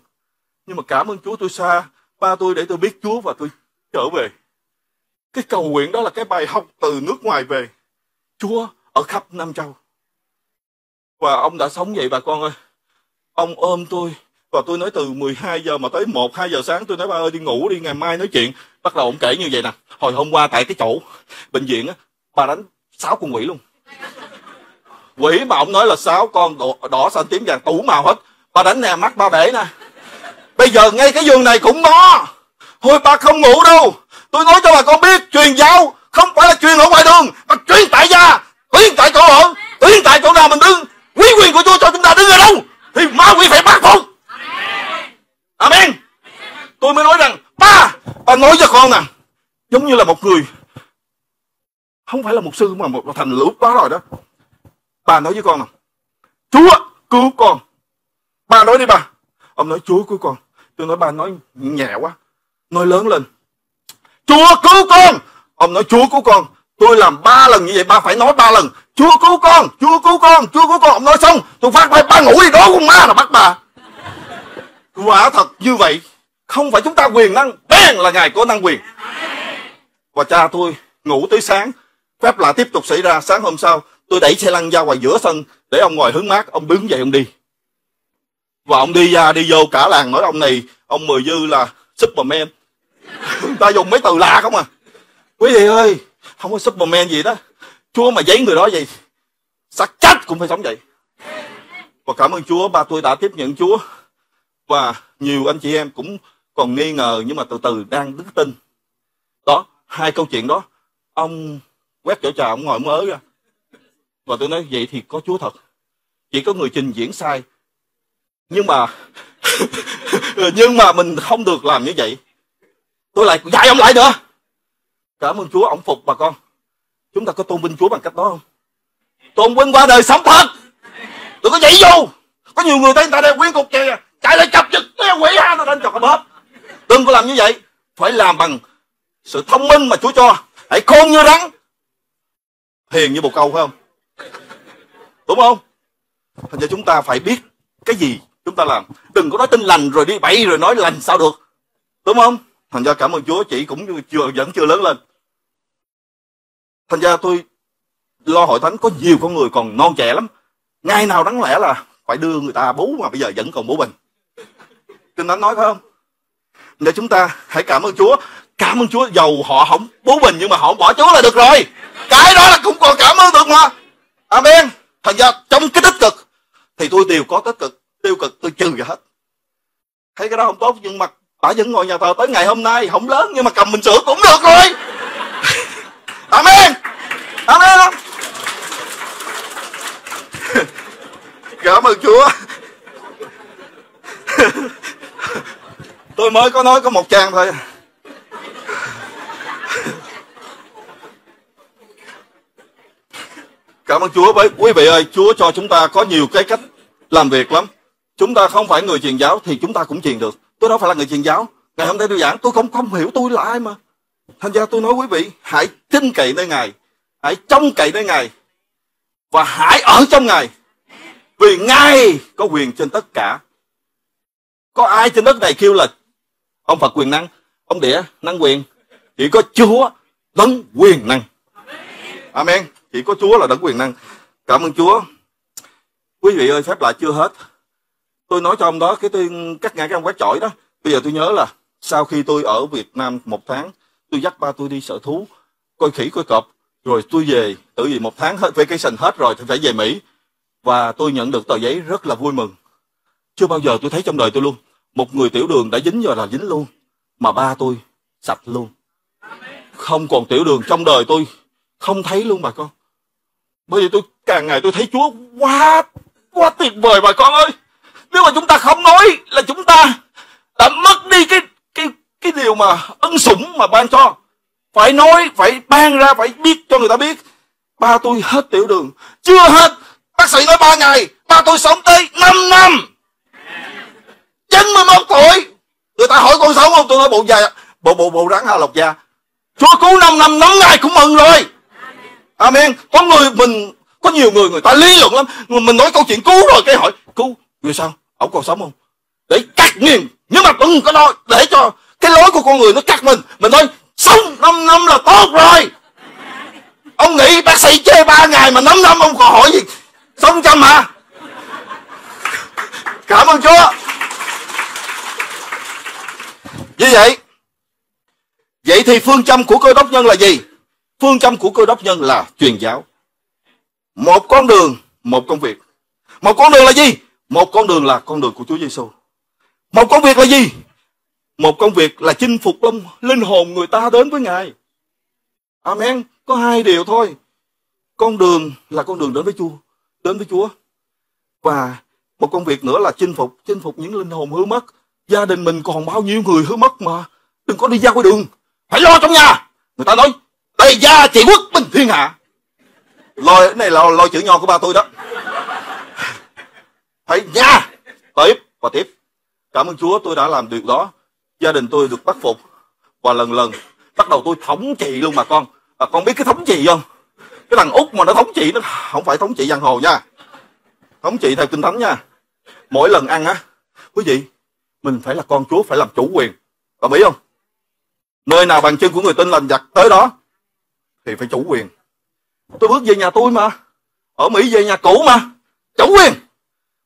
nhưng mà cảm ơn Chúa tôi xa ba tôi để tôi biết Chúa và tôi trở về. Cái cầu nguyện đó là cái bài học từ nước ngoài về. Chúa ở khắp Nam Châu. Và ông đã sống vậy bà con ơi. Ông ôm tôi, và tôi nói từ 12 giờ mà tới 1-2 giờ sáng, tôi nói ba ơi đi ngủ đi, ngày mai nói chuyện. Bắt đầu ông kể như vậy nè, hồi hôm qua tại cái chỗ bệnh viện á, bà đánh 6 con quỷ luôn. Quỷ mà ông nói là 6 con đỏ xanh tím vàng tủ màu hết. Bà đánh nè, mắt ba bể nè. Bây giờ ngay cái giường này cũng nó. Thôi bà không ngủ đâu. Tôi nói cho bà con biết, truyền giáo không phải là truyền ở ngoài đường, mà truyền tại gia, truyền tại chỗ ở, truyền tại chỗ nào mình đứng. Quý quyền của Chúa cho chúng ta đứng ở đâu thì ma quỷ phải bắt phục. Amen. Tôi mới nói rằng bà nói cho con nè, giống như là một người không phải là mục sư mà một thành lũ quá rồi đó. Bà nói với con nè, Chúa cứu con. Bà nói đi bà. Ông nói Chúa cứu con. Tôi nói bà nói nhẹ quá, nói lớn lên, Chúa cứu con. Ông nói Chúa cứu con. Tôi làm 3 lần như vậy, ba phải nói 3 lần, Chúa cứu con, Chúa cứu con, Chúa cứu con. Ông nói xong tôi phát bài, ba ngủ đi đó con ma là bắt bà. Quả thật như vậy, không phải chúng ta quyền năng, bèn là Ngài có năng quyền. Và cha tôi ngủ tới sáng, phép lạ tiếp tục xảy ra. Sáng hôm sau tôi đẩy xe lăn ra ngoài giữa sân để ông ngồi hứng mát. Ông đứng dậy ông đi, và ông đi ra đi vô cả làng nói ông này, ông Mười Dư là Superman. Người ta dùng mấy từ lạ không à. Quý vị ơi, không có Superman gì đó. Chúa mà giấy người đó vậy, xác chết cũng phải sống vậy. Và cảm ơn Chúa, ba tôi đã tiếp nhận Chúa. Và nhiều anh chị em cũng còn nghi ngờ, nhưng mà từ từ đang đức tin. Đó, 2 câu chuyện đó. Ông quét chỗ trà, ông ngồi mớ ra. Và tôi nói vậy thì có Chúa thật. Chỉ có người trình diễn sai. Nhưng mà nhưng mà mình không được làm như vậy. Tôi lại dạy ông lại nữa. Cảm ơn Chúa, ông phục bà con. Chúng ta có tôn vinh Chúa bằng cách đó không? Tôn vinh qua đời sống thật. Đừng có nhảy vô. Có nhiều người thấy người ta đeo quyến cục kìa, chạy lại chập chực quỷ ha, nó đánh chọc cái bóp. Đừng có làm như vậy. Phải làm bằng sự thông minh mà Chúa cho. Hãy khôn như rắn, hiền như bồ câu, phải không? Đúng không? Thành ra chúng ta phải biết cái gì chúng ta làm. Đừng có nói tin lành rồi đi bậy rồi nói lành sao được. Đúng không? Thành ra cảm ơn Chúa, chị cũng vẫn chưa lớn lên. Thành ra tôi lo hội thánh có nhiều con người còn non trẻ lắm. Ngày nào đáng lẽ là phải đưa người ta bú mà bây giờ vẫn còn bú bình. Kinh Thánh nói phải không? Để chúng ta hãy cảm ơn Chúa. Cảm ơn Chúa, dầu họ không bú bình nhưng mà họ không bỏ Chúa là được rồi. Cái đó là cũng còn cảm ơn được mà. Amen. Thành ra trong cái tích cực thì tôi đều có tích cực, tiêu cực tôi trừ ra hết. Thấy cái đó không tốt nhưng mà bà vẫn ngồi nhà thờ tới ngày hôm nay, không lớn nhưng mà cầm mình sửa cũng được rồi. Amen. Amen không? Cảm ơn Chúa. Tôi mới có nói có 1 trang thôi. Cảm ơn Chúa. Với quý vị ơi, Chúa cho chúng ta có nhiều cái cách làm việc lắm. Chúng ta không phải người truyền giáo thì chúng ta cũng truyền được. Tôi đâu phải là người truyền giáo. Ngày hôm nay tôi giảng, tôi không hiểu tôi là ai mà. Thành ra tôi nói quý vị, hãy tin cậy nơi Ngài, hãy trông cậy nơi Ngài, và hãy ở trong Ngài. Vì Ngài có quyền trên tất cả. Có ai trên đất này kêu là ông Phật quyền năng, ông Đĩa năng quyền? Chỉ có Chúa đấng quyền năng. Amen. Chỉ có Chúa là đấng quyền năng. Cảm ơn Chúa. Quý vị ơi, phép lạ chưa hết. Tôi nói cho ông đó, cái tôi cắt ngang cái ông quét chổi đó. Bây giờ tôi nhớ là sau khi tôi ở Việt Nam 1 tháng, tôi dắt ba tôi đi sở thú, coi khỉ coi cọp, rồi tôi về. Tự vì 1 tháng hết vacation hết rồi thì phải về Mỹ. Và tôi nhận được tờ giấy rất là vui mừng. Chưa bao giờ tôi thấy trong đời tôi luôn. Một người tiểu đường đã dính rồi là dính luôn. Mà ba tôi sạch luôn. Không còn tiểu đường trong đời tôi. Không thấy luôn bà con. Bởi vì tôi càng ngày tôi thấy Chúa quá tuyệt vời bà con ơi. Nếu mà chúng ta không nói là chúng ta đã mất đi cái điều mà ân sủng mà ban cho. Phải nói, phải ban ra, phải biết cho người ta biết. Ba tôi hết tiểu đường. Chưa hết, bác sĩ nói 3 ngày, ba tôi sống tới 5 năm. 91 tuổi. Người ta hỏi con sống không? Tôi nói bộ già, bộ rắn hả lộc già. Chúa cứu 5 năm, 5 ngày cũng mừng rồi. Amen. Có người mình, có nhiều người người ta lý luận lắm. Mình nói câu chuyện cứu rồi cái hỏi cứu người sao? Ổng còn sống không? Để cắt nghiền. Nhưng mà đừng có nói để cho cái lối của con người nó cắt mình. Mình nói sống 5 năm là tốt rồi. Ông nghĩ bác sĩ chơi 3 ngày mà nấm nấm ông còn hỏi gì? Sống chăm hả? Cảm ơn Chúa. Như vậy, vậy thì phương châm của Cơ Đốc nhân là gì? Phương châm của Cơ Đốc nhân là truyền giáo. Một con đường, một công việc. Một con đường là gì? Một con đường là con đường của Chúa Giêsu. Một công việc là gì? Một công việc là chinh phục linh hồn người ta đến với Ngài. Amen. Có hai điều thôi. Con đường là con đường đến với Chúa. Và một công việc nữa là chinh phục những linh hồn hư mất. Gia đình mình còn bao nhiêu người hư mất mà. Đừng có đi ra ngoài đường, phải lo trong nhà. Người ta nói đây gia trị quốc bình thiên hạ. Lôi này là lôi chữ nho của ba tôi đó. Phải nha, tiếp và tiếp. Cảm ơn Chúa tôi đã làm điều đó. Gia đình tôi được bắt phục. Và lần bắt đầu tôi thống trị luôn bà con. Bà con biết cái thống trị không? Cái thằng Út mà nó thống trị, nó không phải thống trị giang hồ nha. Thống trị theo Kinh Thánh nha. Mỗi lần ăn á, quý vị, mình phải là con Chúa, phải làm chủ quyền. Đồng ý không? Nơi nào bàn chân của người tin lành giặt tới đó thì phải chủ quyền. Tôi bước về nhà tôi mà. Ở Mỹ về nhà cũ mà. Chủ quyền.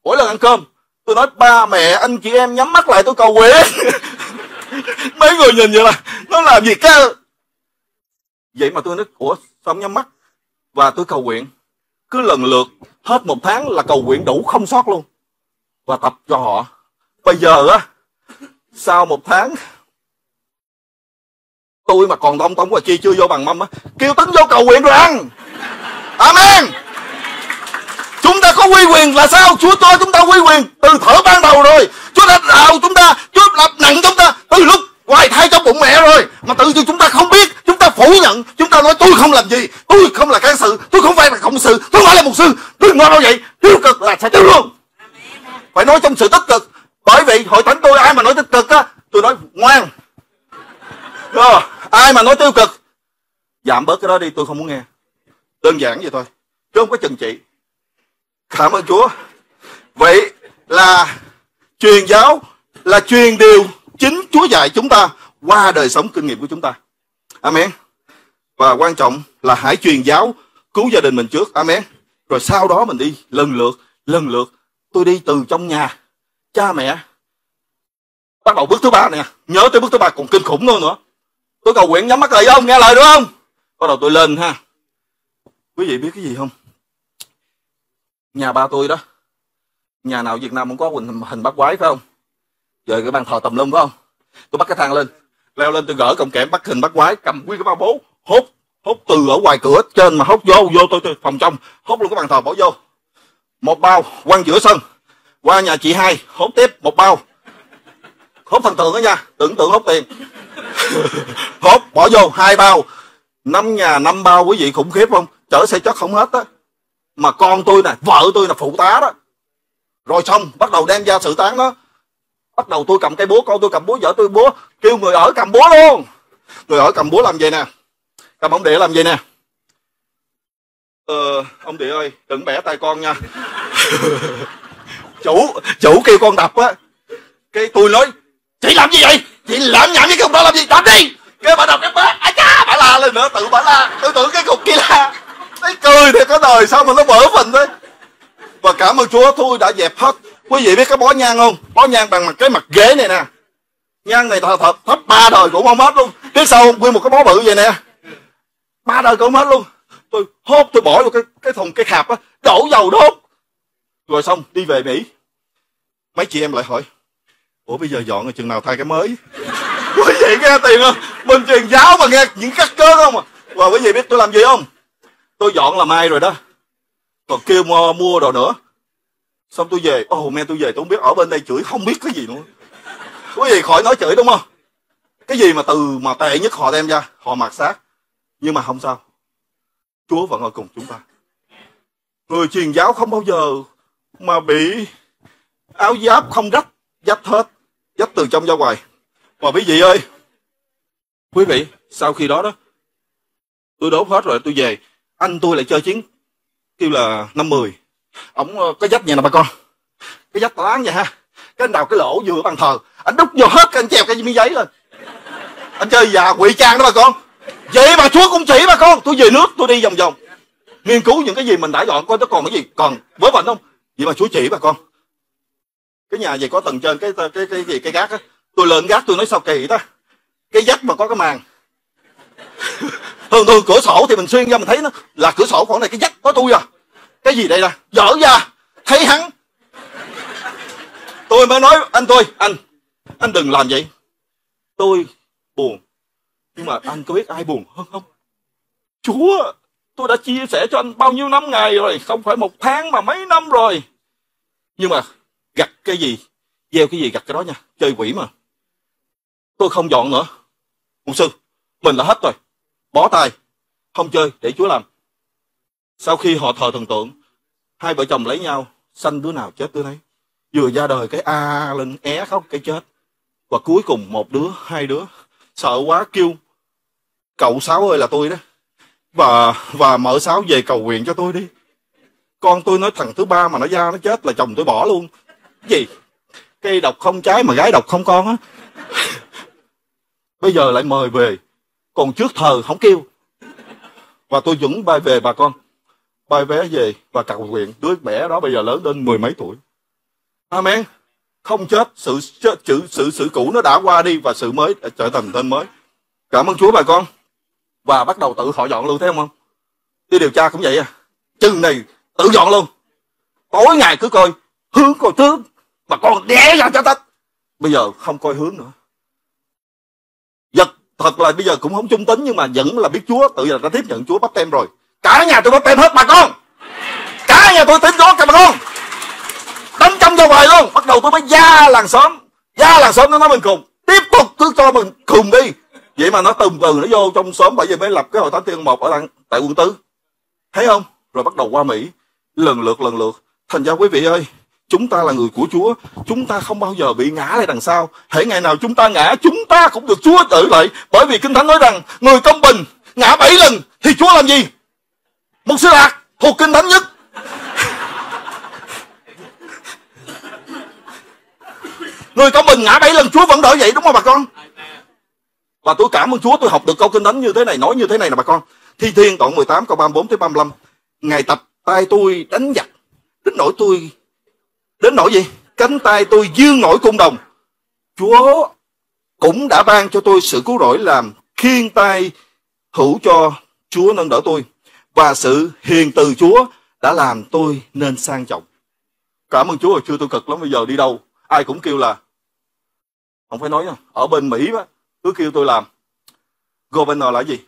Mỗi lần ăn cơm tôi nói ba mẹ anh chị em nhắm mắt lại tôi cầu nguyện. Mấy người nhìn vậy là nó làm gì cơ. Vậy mà tôi nói ủa sao nhắm mắt. Và tôi cầu nguyện. Cứ lần lượt hết một tháng là cầu nguyện đủ không sót luôn. Và tập cho họ. Bây giờ á, sau một tháng tôi mà còn tông và chi chưa vô bằng mâm á, kêu Tính vô cầu nguyện rồi ăn. Amen. Chúng ta có quy quyền là sao? Chúa cho chúng ta quy quyền từ thở ban đầu rồi. Chúa đã đào chúng ta, Chúa lập nặng chúng ta từ lúc hoài thai trong bụng mẹ rồi. Mà tự nhiên chúng ta không biết, chúng ta phủ nhận, chúng ta nói tôi không làm gì, tôi không là cán sự, tôi không phải là cộng sự, tôi không phải là mục sư, đừng nói đâu vậy, tiêu cực là sẽ tiêu luôn. Phải nói trong sự tích cực. Bởi vì hội thánh tôi ai mà nói tích cực á, tôi nói ngoan. Rồi, ai mà nói tiêu cực, giảm bớt cái đó đi, tôi không muốn nghe. Đơn giản vậy thôi, chứ không có chừng trị. Cảm ơn Chúa. Vậy là truyền giáo là truyền điều chính Chúa dạy chúng ta qua đời sống kinh nghiệm của chúng ta. Amen. Và quan trọng là hãy truyền giáo cứu gia đình mình trước. Amen. Rồi sau đó mình đi lần lượt. Tôi đi từ trong nhà cha mẹ. Bắt đầu bước thứ 3 nè. Nhớ tới bước thứ 3 còn kinh khủng hơn nữa. Tôi cầu nguyện nhắm mắt lại không? Nghe lời đúng không? Bắt đầu tôi lên ha. Quý vị biết cái gì không? Nhà ba tôi đó, nhà nào Việt Nam cũng có hình bát quái phải không? Rồi cái bàn thờ tùm lum phải không? Tôi bắt cái thang lên, leo lên tôi gỡ cọng kẽm bắt hình bát quái, cầm nguyên cái bao bố, hốt từ ở ngoài cửa trên mà hốt vô tôi phòng trong, hốt luôn cái bàn thờ bỏ vô. Một bao quăng giữa sân, qua nhà chị hai, hốt tiếp một bao. Hốt thần tượng đó nha, tưởng tượng hốt tiền. Hốt bỏ vô 2 bao, 5 nhà 5 bao, quý vị khủng khiếp không? Chở xe chất không hết á. Mà con tôi nè, vợ tôi là phụ tá đó. Rồi xong, bắt đầu đem ra sự tán đó. Bắt đầu tôi cầm cây búa, con tôi cầm búa, vợ tôi búa. Kêu người ở cầm búa luôn. Người ở cầm búa làm vậy nè. Cầm ông Địa làm vậy nè. Ông Địa ơi, đừng bẻ tay con nha. Chủ kêu con đập á. Cái tôi nói, chị làm gì vậy? Chị làm nhảm với cái cục đó làm gì? Đập đi! Cái bà đập cái bá, ai cha, bà la lên nữa, tự bà la. Tôi tưởng cái cục kia la. Đấy cười thì có đời sao mà nó vỡ phình đấy. Và cảm ơn Chúa tôi đã dẹp hết. Quý vị biết cái bó nhang không? Bó nhang bằng mặt cái mặt ghế này nè. Nhang này thật thấp 3 đời cũng không hết luôn. Biết sao không? Nguyên một cái bó bự vậy nè. 3 đời cũng không hết luôn. Tôi hốt tôi bỏ vô cái thùng cái khạp á, đổ dầu đốt. Rồi xong đi về Mỹ. Mấy chị em lại hỏi, ủa bây giờ dọn rồi chừng nào thay cái mới? Quý vị nghe tiền không? Mình truyền giáo mà nghe những cắt cớ không à. Và quý vị biết tôi làm gì không? Tôi dọn là mai rồi đó. Còn kêu mua đồ nữa. Xong tôi về. Oh man, tôi về tôi không biết. Ở bên đây chửi không biết cái gì nữa. Quý vị khỏi nói chửi đúng không? Cái gì mà từ mà tệ nhất họ đem ra. Họ mạt sát. Nhưng mà không sao. Chúa vẫn ở cùng chúng ta. Người truyền giáo không bao giờ mà bị áo giáp không rách. Rách hết. Rách từ trong ra ngoài. Mà quý vị ơi. Quý vị. Sau khi đó đó. Tôi đốt hết rồi tôi về. Anh tôi lại chơi chiến kêu là 5-10. Ổng có dách vậy nè bà con. Cái dách toán vậy ha. Cái anh đào cái lỗ vừa bàn thờ. Anh đút vô hết cái anh treo cái miếng giấy lên. Anh chơi già ngụy trang đó bà con. Vậy mà Chúa cũng chỉ bà con. Tôi về nước tôi đi vòng vòng, nghiên cứu những cái gì mình đã dọn coi nó còn cái gì còn vớ vẩn không. Vậy mà Chúa chỉ bà con. Cái nhà gì có tầng trên cái gác á, tôi lên gác tôi nói sao kỳ ta, cái vách mà có cái màn. Thường thường cửa sổ thì mình xuyên ra mình thấy nó là cửa sổ, khoảng này cái vách có tôi à, cái gì đây nè, dở ra thấy hắn. Tôi mới nói anh, tôi anh đừng làm vậy, tôi buồn. Nhưng mà anh có biết ai buồn hơn không? Chúa, tôi đã chia sẻ cho anh bao nhiêu năm ngày rồi, không phải một tháng mà mấy năm rồi. Nhưng mà gặt cái gì, gieo cái gì gặt cái đó nha, chơi quỷ mà. Tôi không dọn nữa. Mục sư, mình là hết rồi, bó tay, không chơi, để Chúa làm. Sau khi họ thờ thần tượng, hai vợ chồng lấy nhau, sanh đứa nào chết đứa nấy. Vừa ra đời cái a lên é khóc cái chết. Và cuối cùng một đứa, hai đứa, sợ quá kêu cậu Sáu ơi là tôi đó, và mợ Sáu về cầu nguyện cho tôi đi. Con tôi nói thằng thứ ba mà nó ra nó chết là chồng tôi bỏ luôn. Gì? Cây độc không trái mà gái độc không con á. Bây giờ lại mời về, còn trước thờ không kêu. Và tôi vẫn bay về bà con, bay vé về và cầu nguyện. Đứa bé đó bây giờ lớn đến 10 mấy tuổi. Amen. Không chết, sự cũ nó đã qua đi và sự mới trở thành tên mới. Cảm ơn Chúa bà con. Và bắt đầu tự họ dọn luôn, thấy không? Đi điều tra cũng vậy à, chừng này tự dọn luôn. Tối ngày cứ coi hướng coi trước, bà con đẻ ra cho tách. Bây giờ không coi hướng nữa. Giật thật là bây giờ cũng không trung tính, nhưng mà vẫn là biết Chúa, tự là đã tiếp nhận Chúa bắp tem rồi. Cả nhà tôi bắp tem hết bà con. Cả nhà tôi tin Chúa cả bà con. Đánh trong ra ngoài luôn. Bắt đầu tôi mới ra làng xóm. Ra làng xóm nó nói mình khùng. Tiếp tục cứ cho mình khùng đi. Vậy mà nó từng từ nó vô trong xóm. Bởi vì mới lập cái Hội Thánh Tiên 1 ở tại quận 4. Thấy không? Rồi bắt đầu qua Mỹ. Lần lượt. Thành ra quý vị ơi, chúng ta là người của Chúa. Chúng ta không bao giờ bị ngã lại đằng sau. Hễ ngày nào chúng ta ngã, chúng ta cũng được Chúa tự lại. Bởi vì Kinh Thánh nói rằng người công bình ngã 7 lần thì Chúa làm gì? Một sư Lạc thuộc Kinh Thánh nhất. Người công bình ngã 7 lần Chúa vẫn đỡ vậy, đúng không bà con? Và tôi cảm ơn Chúa, tôi học được câu Kinh Thánh như thế này, nói như thế này nè bà con. Thi Thiên đoạn 18 câu 34 tới 35. Ngày tập tay tôi đánh giặc, đến nỗi gì? Cánh tay tôi dương nổi cung đồng. Chúa cũng đã ban cho tôi sự cứu rỗi, làm khiên tay hữu cho Chúa nâng đỡ tôi, và sự hiền từ Chúa đã làm tôi nên sang trọng. Cảm ơn Chúa, hồi xưa tôi cực lắm, bây giờ đi đâu ai cũng kêu là, không phải nói nha, ở bên Mỹ á, cứ kêu tôi làm governor là gì?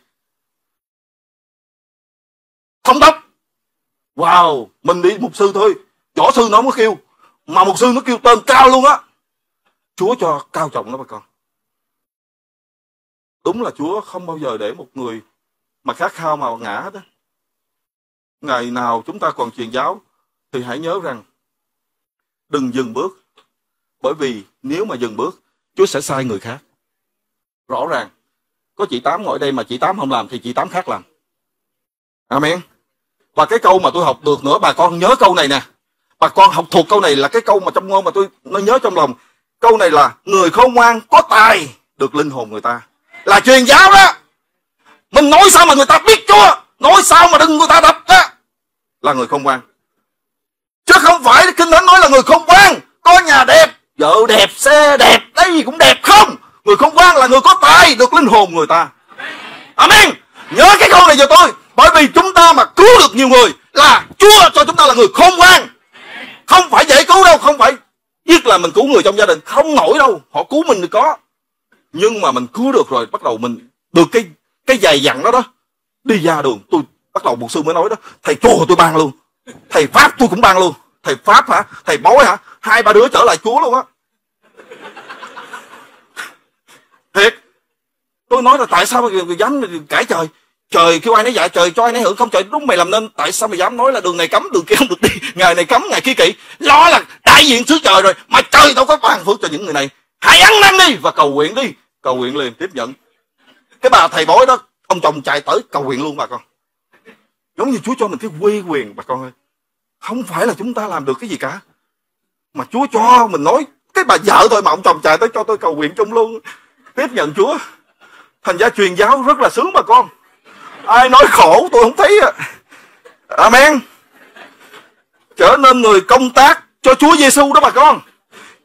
Thống đốc. Wow, mình đi mục sư thôi, võ sư nó mới kêu, mà mục sư nó kêu tên cao luôn á. Chúa cho cao trọng đó bà con. Đúng là Chúa không bao giờ để một người mà khát khao mà ngã hết á. Ngày nào chúng ta còn truyền giáo thì hãy nhớ rằng đừng dừng bước. Bởi vì nếu mà dừng bước, Chúa sẽ sai người khác. Rõ ràng. Có chị Tám ngồi đây mà chị Tám không làm thì chị Tám khác làm. Amen. Và cái câu mà tôi học được nữa, bà con nhớ câu này nè. Bà con học thuộc câu này là cái câu mà trong ngôn mà tôi nó nhớ trong lòng. Câu này là người khôn ngoan có tài được linh hồn người ta. Là truyền giáo đó. Mình nói sao mà người ta biết Chúa. Nói sao mà đừng người ta đập đó. Là người khôn ngoan. Chứ không phải Kinh Thánh nói là người khôn ngoan có nhà đẹp, vợ đẹp, xe đẹp, cái gì cũng đẹp không. Người không quan là người có tài được linh hồn người ta. Amen. Nhớ cái câu này cho tôi. Bởi vì chúng ta mà cứu được nhiều người là Chúa cho chúng ta là người khôn ngoan. Không phải dễ cứu đâu. Không phải biết là mình cứu người trong gia đình không nổi đâu. Họ cứu mình thì có. Nhưng mà mình cứu được rồi, bắt đầu mình được cái dày dặn đó đó. Đi ra đường tôi bắt đầu mục sư mới nói đó. Thầy Chúa tôi ban luôn. Thầy Pháp tôi cũng ban luôn. Thầy Pháp hả? Thầy Bói hả? 2-3 đứa trở lại Chúa luôn á. Thiệt. Tôi nói là tại sao mày dám cãi trời? Trời kêu ai nấy dạy, trời cho ai nấy hưởng, không trời đúng mày làm nên. Tại sao mày dám nói là đường này cấm, đường kia không được đi, ngày này cấm, ngày kia kỵ? Lo là đại diện xứ trời rồi, mà trời đâu có ban phước cho những người này. Hãy ăn năn đi và cầu nguyện đi. Cầu nguyện liền tiếp nhận. Cái bà thầy Bói đó, ông chồng chạy tới cầu nguyện luôn bà con. Giống như Chúa cho mình cái quy quyền bà con ơi. Không phải là chúng ta làm được cái gì cả, mà Chúa cho mình nói. Cái bà vợ thôi mà ông chồng chạy tới cho tôi cầu nguyện chung luôn. Tiếp nhận Chúa. Thành ra truyền giáo rất là sướng bà con. Ai nói khổ tôi không thấy. Amen. Trở nên người công tác cho Chúa Giêsu đó bà con.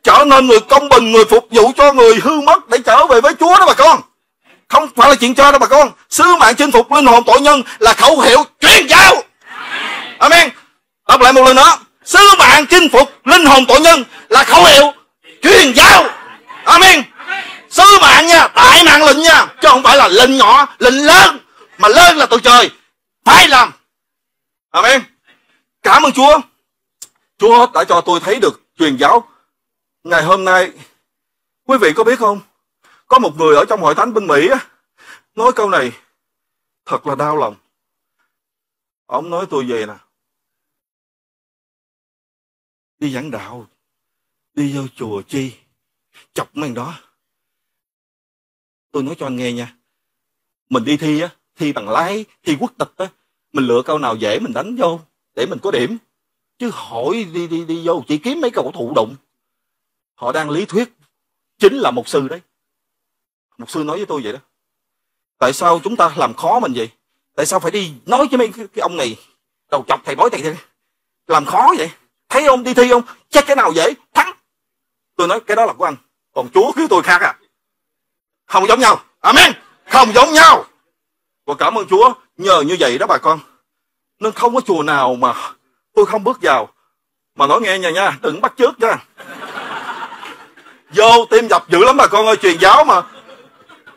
Trở nên người công bình, người phục vụ cho người hư mất để trở về với Chúa đó bà con. Không phải là chuyện chơi đâu bà con. Sứ mạng chinh phục linh hồn tội nhân là khẩu hiệu truyền giáo. Amen. Đọc lại một lần nữa. Sứ mạng chinh phục linh hồn tội nhân là khẩu hiệu truyền giáo. Amen. Sứ mạng nha, đại mạng lệnh nha, chứ không phải là lệnh nhỏ, lệnh lớn, mà lớn là từ trời, phải làm. Amen. Cảm ơn Chúa. Chúa đã cho tôi thấy được truyền giáo. Ngày hôm nay, quý vị có biết không? Có một người ở trong hội thánh bên Mỹ nói câu này thật là đau lòng. Ông nói tôi về nè, đi giảng đạo, đi vô chùa chi, chọc mấy đó. Tôi nói cho anh nghe nha, mình đi thi á, thi bằng lái, thi quốc tịch á, mình lựa câu nào dễ mình đánh vô để mình có điểm, chứ hỏi đi vô chỉ kiếm mấy cầu thụ đụng. Họ đang lý thuyết chính là mục sư đấy. Mục sư nói với tôi vậy đó. Tại sao chúng ta làm khó mình vậy? Tại sao phải đi nói với mấy cái ông này đầu chọc thầy bói thầy làm khó vậy? Thấy ông đi thi không? Chắc cái nào dễ thắng. Tôi nói cái đó là của anh, còn Chúa cứu tôi khác à. Không giống nhau. Amen. Không giống nhau. Và cảm ơn Chúa, nhờ như vậy đó bà con, nên không có chùa nào mà tôi không bước vào. Mà nói nghe nha, đừng bắt chước nha. Vô tim dập dữ lắm bà con ơi. Truyền giáo mà,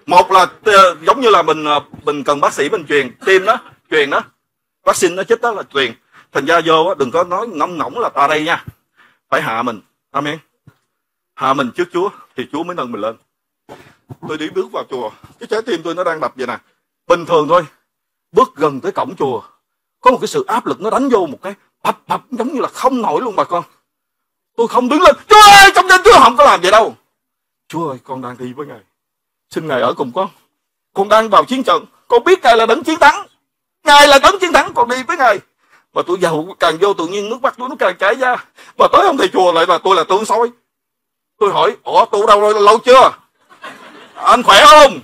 một là giống như là mình cần bác sĩ mình truyền tim đó, truyền đó, vaccine nó chích đó là truyền. Thành ra vô đó, đừng có nói ngông ngỗng là ta đây nha, phải hạ mình. Amen. Hạ mình trước Chúa thì Chúa mới nâng mình lên. Tôi đi bước vào chùa, cái trái tim tôi nó đang đập vậy nè, bình thường thôi. Bước gần tới cổng chùa, có một cái sự áp lực nó đánh vô một cái, bập bập giống như là không nổi luôn bà con. Tôi không đứng lên. Chúa ơi, trong danh Chúa không có làm vậy đâu. Chúa ơi, con đang đi với Ngài, xin Ngài ở cùng con đang vào chiến trận, con biết Ngài là đấng chiến thắng, Ngài là đấng chiến thắng, con đi với Ngài. Mà tôi giàu càng vô tự nhiên nước mắt tôi nó càng chảy ra. Mà tới ông thầy chùa lại là tôi là tướng sói. Tôi hỏi, ủa tôi đâu rồi, lâu chưa, anh khỏe không?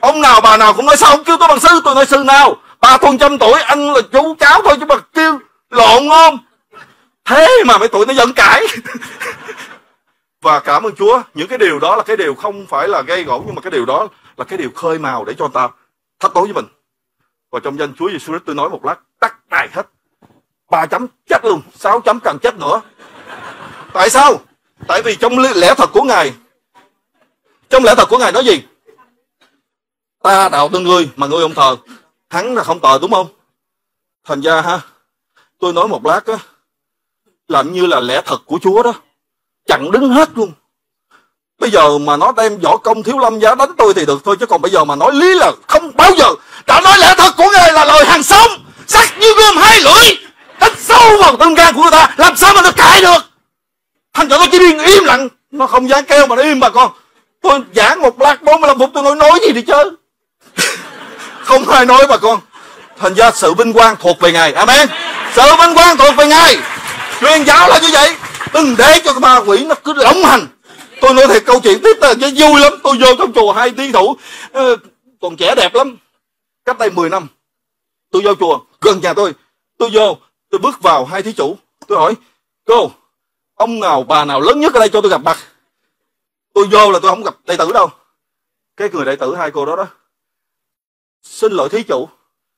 Ông nào bà nào cũng nói sao ông kêu tôi bằng sư. Tôi nói sư nào, bà thuần trăm tuổi, anh là chú cháu thôi chứ bà kêu lộn không. Thế mà mấy tụi nó giận cãi. Và cảm ơn Chúa, những cái điều đó là cái điều không phải là gây gỗ, nhưng mà cái điều đó là cái điều khơi mào để cho người ta thách đối với mình. Và trong danh Chúa Giêsu Christ tôi nói một lát, tắt đài hết. 3 chấm chết luôn, 6 chấm càng chết nữa. Tại sao? Tại vì trong lẽ thật của Ngài, trong lẽ thật của Ngài nói gì? Ta đạo tương ngươi mà ngươi không thờ, hắn là không thờ, đúng không? Thành ra ha, tôi nói một lát á, làm như là lẽ thật của Chúa đó, chặn đứng hết luôn. Bây giờ mà nó đem võ công thiếu lâm giá đánh tôi thì được thôi, chứ còn bây giờ mà nói lý là không bao giờ. Đã nói lẽ thật của Ngài là lời hàng sống, sắc như gươm hai lưỡi, đánh sâu vào tâm gan của người ta, làm sao mà nó cãi được. Thành ra nó chỉ điên im lặng, nó không dám kêu mà nó im bà con. Tôi giảng một lát 45 phút tôi nói gì đi chứ. Không ai nói bà con. Thành ra sự vinh quang thuộc về Ngài. Amen. Sự vinh quang thuộc về Ngài. Truyền giáo là như vậy, đừng để cho ma quỷ nó cứ lộng hành. Tôi nói thiệt, câu chuyện tiếp là vui lắm. Tôi vô trong chùa 2 tiến thủ, còn trẻ đẹp lắm. Cách đây 10 năm tôi vô chùa gần nhà tôi. Tôi vô, tôi bước vào 2 thí chủ. Tôi hỏi, cô, ông nào bà nào lớn nhất ở đây cho tôi gặp mặt. Tôi vô là tôi không gặp đệ tử đâu. Cái người đệ tử hai cô đó đó, xin lỗi thí chủ.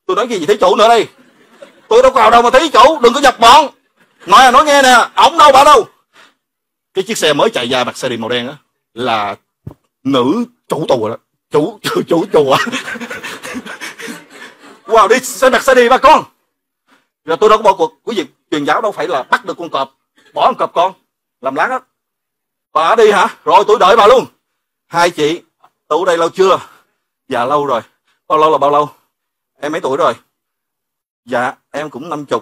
Tôi nói gì thí chủ nữa đây, tôi đâu có vào đâu mà thí chủ, đừng có nhập bọn. Nói nghe nè, ổng đâu bà đâu. Cái chiếc xe mới chạy ra mặt xe điện màu đen á, là nữ chủ tù đó, chủ chùa. Wow, đi xe mặt xe đi bà con. Rồi tôi đâu có bỏ cuộc. Quý vị, truyền giáo đâu phải là bắt được con cọp, bỏ con cọp con làm láng hết. Bà đi hả? Rồi tôi đợi bà luôn. Hai chị, tụ đây lâu chưa? Dạ lâu rồi. Bao lâu là bao lâu? Em mấy tuổi rồi? Dạ em cũng 50.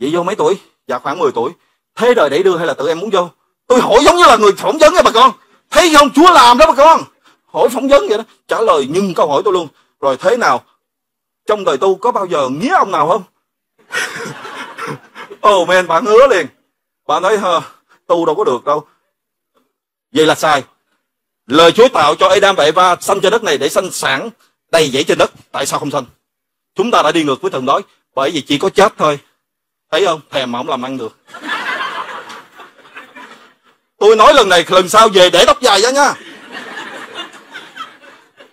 Vậy vô mấy tuổi? Dạ khoảng 10 tuổi. Thế đời đẩy đưa hay là tự em muốn vô? Tôi hỏi giống như là người phỏng vấn nha bà con. Thấy không, Chúa làm đó bà con. Hỏi phỏng vấn vậy đó, trả lời nhưng câu hỏi tôi luôn. Rồi thế nào? Trong đời tu có bao giờ nghĩa ông nào không? Oh man, bà ngứa liền. Bà nói tu đâu có được đâu. Vậy là sai. Lời Chúa tạo cho Adam và Eva sanh trên đất này để sanh sản đầy dẫy trên đất. Tại sao không sanh? Chúng ta đã đi ngược với thần đói. Bởi vì chỉ có chết thôi. Thấy không? Thèm mà không làm ăn được. Tôi nói lần này, lần sau về để tóc dài ra nha.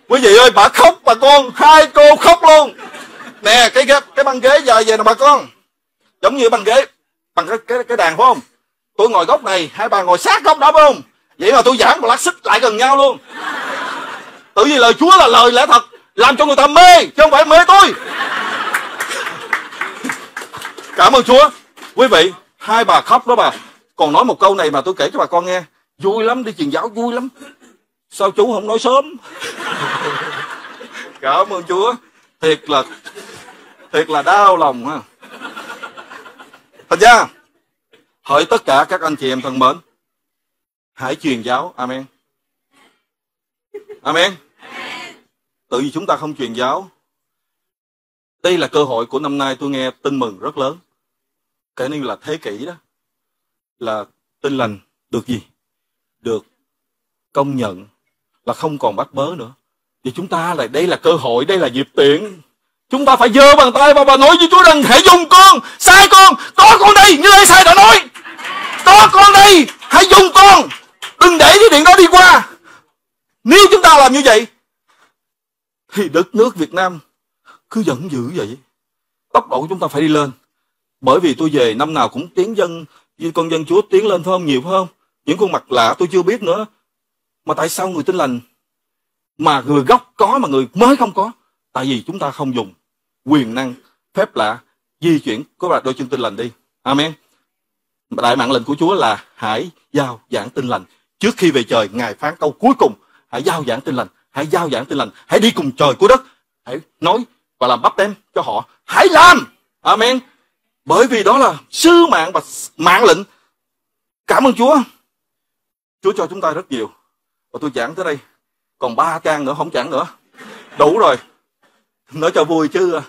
Quý vị ơi, bà khóc, bà con, hai cô khóc luôn. Nè, cái băng ghế dài về nè bà con. Giống như băng ghế, bằng cái đàn phải không? Tôi ngồi góc này, hai bà ngồi sát góc đó phải không? Vậy mà tôi giảng mà lát xích lại gần nhau luôn. Tự vì lời Chúa là lời lẽ thật, làm cho người ta mê, chứ không phải mê tôi. Cảm ơn Chúa. Quý vị, hai bà khóc đó bà. Còn nói một câu này mà tôi kể cho bà con nghe. Vui lắm, đi truyền giáo vui lắm. Sao chú không nói sớm? Cảm ơn Chúa. Thiệt là đau lòng ha. Thành ra, hỡi tất cả các anh chị em thân mến, hãy truyền giáo. Amen. Amen. Tự vì chúng ta không truyền giáo. Đây là cơ hội của năm nay, tôi nghe tin mừng rất lớn. Cái này là thế kỷ đó. Là tin lành được gì? Được công nhận, là không còn bắt bớ nữa. Thì chúng ta là đây là cơ hội, đây là dịp tiện. Chúng ta phải giơ bàn tay vào và nói với Chúa rằng hãy dùng con, sai con, có con đây, như Ê-sai đã nói. Có con đây, hãy dùng con, đừng để cái điện đó đi qua. Nếu chúng ta làm như vậy, thì đất nước Việt Nam cứ giận dữ vậy. Tốc độ của chúng ta phải đi lên. Bởi vì tôi về năm nào cũng tiến dân, con dân Chúa tiến lên phải không? Nhiều phải không? Những khuôn mặt lạ tôi chưa biết nữa. Mà tại sao người tin lành mà người gốc có mà người mới không có? Tại vì chúng ta không dùng quyền năng, phép lạ, di chuyển của đôi chân tin lành đi. Amen. Đại mạng lệnh của Chúa là hãy giao giảng tin lành. Trước khi về trời, Ngài phán câu cuối cùng: hãy giao giảng tin lành, hãy giao giảng tin lành, hãy đi cùng trời của đất, hãy nói và làm báp têm cho họ. Hãy làm. Amen. Bởi vì đó là sứ mạng và mạng lệnh. Cảm ơn Chúa. Chúa cho chúng ta rất nhiều. Và tôi giảng tới đây. Còn 3 trang nữa, không giảng nữa. Đủ rồi. Nói cho vui chứ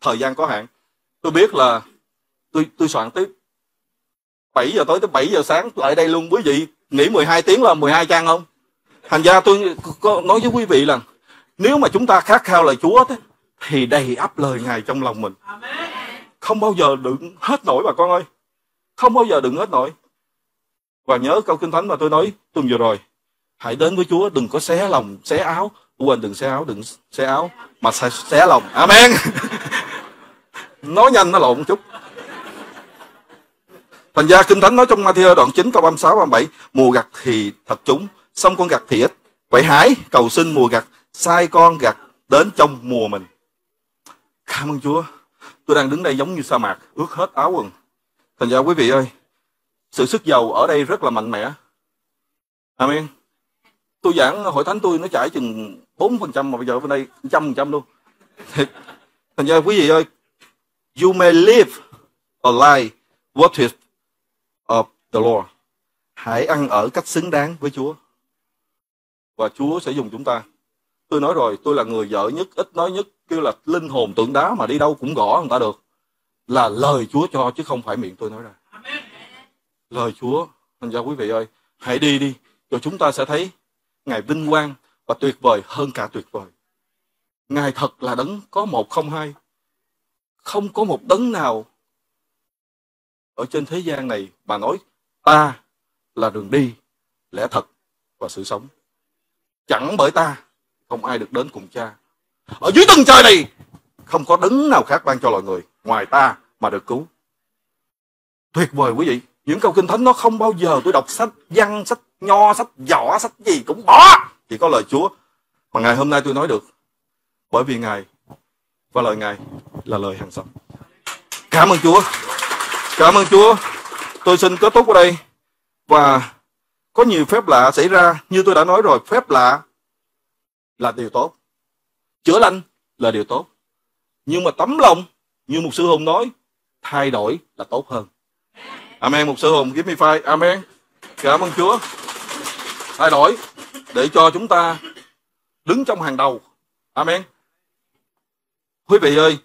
thời gian có hạn. Tôi biết là tôi soạn tới 7 giờ tối tới 7 giờ sáng lại đây luôn quý vị. Nghỉ 12 tiếng là 12 trang không? Thành ra tôi có nói với quý vị là nếu mà chúng ta khát khao lời Chúa thì đầy ắp lời Ngài trong lòng mình. Không bao giờ đựng hết nổi bà con ơi. Không bao giờ đựng hết nổi. Và nhớ câu Kinh Thánh mà tôi nói tuần vừa rồi. Hãy đến với Chúa, đừng có xé lòng, xé áo. Quên, đừng xé áo, mà xé lòng. Amen. Nói nhanh nó lộn một chút. Thành ra Kinh Thánh nói trong Matthew đoạn 9 câu 36 37, mùa gặt thì thật chúng, xong con gặt thì ít. Vậy hãy cầu xin mùa gặt, sai con gặt đến trong mùa mình. Cảm ơn Chúa. Tôi đang đứng đây giống như sa mạc, ướt hết áo quần. Thành ra quý vị ơi, sự sức giàu ở đây rất là mạnh mẽ. Amen. Tôi giảng hội thánh tôi nó chảy chừng 4%, mà bây giờ bên đây 100% luôn. Thành ra quý vị ơi, you may live a life worthy of the Lord. Hãy ăn ở cách xứng đáng với Chúa. Và Chúa sẽ dùng chúng ta. Tôi nói rồi, tôi là người dở nhất, ít nói nhất, kêu là linh hồn tượng đá mà đi đâu cũng gõ người ta được. Là lời Chúa cho chứ không phải miệng tôi nói ra. Lời Chúa. Thành ra quý vị ơi, hãy đi đi, rồi chúng ta sẽ thấy Ngài vinh quang và tuyệt vời hơn cả tuyệt vời. Ngài thật là đấng có 102. Không có một đấng nào ở trên thế gian này mà nói ta là đường đi, lẽ thật và sự sống. Chẳng bởi ta không ai được đến cùng Cha. Ở dưới tầng trời này không có đấng nào khác ban cho loài người ngoài ta mà được cứu. Tuyệt vời quý vị. Những câu Kinh Thánh nó không bao giờ tôi đọc sách văn, sách nho, sách võ, sách gì cũng bỏ. Chỉ có lời Chúa mà ngày hôm nay tôi nói được. Bởi vì Ngài và lời Ngài là lời hàng sống. Cảm ơn Chúa. Cảm ơn Chúa. Tôi xin kết thúc ở đây. Và có nhiều phép lạ xảy ra. Như tôi đã nói rồi, phép lạ là điều tốt, chữa lành là điều tốt. Nhưng mà tấm lòng, như Mục sư Hùng nói, thay đổi là tốt hơn. Amen. Mục sư Hùng, give me five. Amen. Cảm ơn Chúa. Thay đổi để cho chúng ta đứng trong hàng đầu. Amen. Quý vị ơi,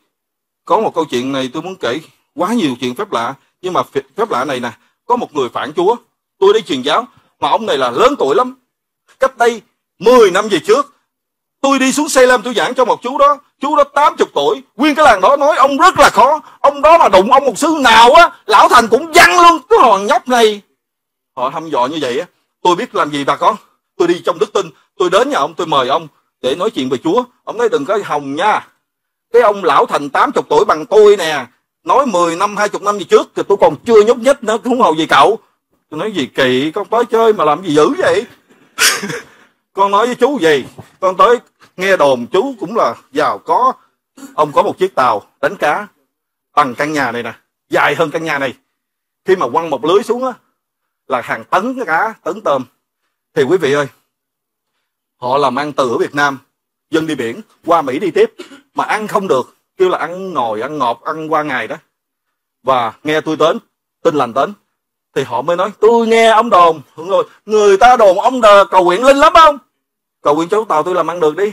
có một câu chuyện này tôi muốn kể. Quá nhiều chuyện phép lạ. Nhưng mà phép lạ này nè, có một người phản Chúa. Tôi đi truyền giáo, mà ông này là lớn tuổi lắm. Cách đây 10 năm về trước, tôi đi xuống Salem làm tôi giảng cho một chú đó 80 tuổi, nguyên cái làng đó nói ông rất là khó, ông đó mà đụng ông mục sư nào á, lão thành cũng văng luôn cái hòn nhóc này. Họ thăm dò như vậy á, tôi biết làm gì bà con. Tôi đi trong đức tin, tôi đến nhà ông, tôi mời ông để nói chuyện về Chúa. Ông nói đừng có hòng nha, cái ông lão thành 80 tuổi bằng tôi nè, nói 10 năm, 20 năm gì trước thì tôi còn chưa nhúc nhích nữa, không hầu gì cậu. Tôi nói gì kỳ, con tới chơi mà làm gì dữ vậy? Con nói với chú gì? Con tới nghe đồn chú cũng là giàu có. Ông có một chiếc tàu đánh cá bằng căn nhà này nè, dài hơn căn nhà này. Khi mà quăng một lưới xuống á, là hàng tấn cá, tấn tôm. Thì quý vị ơi, họ làm ăn từ ở Việt Nam, dân đi biển, qua Mỹ đi tiếp, mà ăn không được, kêu là ăn ngồi, ăn ngọt, ăn qua ngày đó. Và nghe tôi đến, Tin Lành đến, thì họ mới nói, tôi nghe ông đồn, người ta đồn ông cầu nguyện linh lắm không? Cầu nguyện cho chú Tàu tôi làm ăn được đi.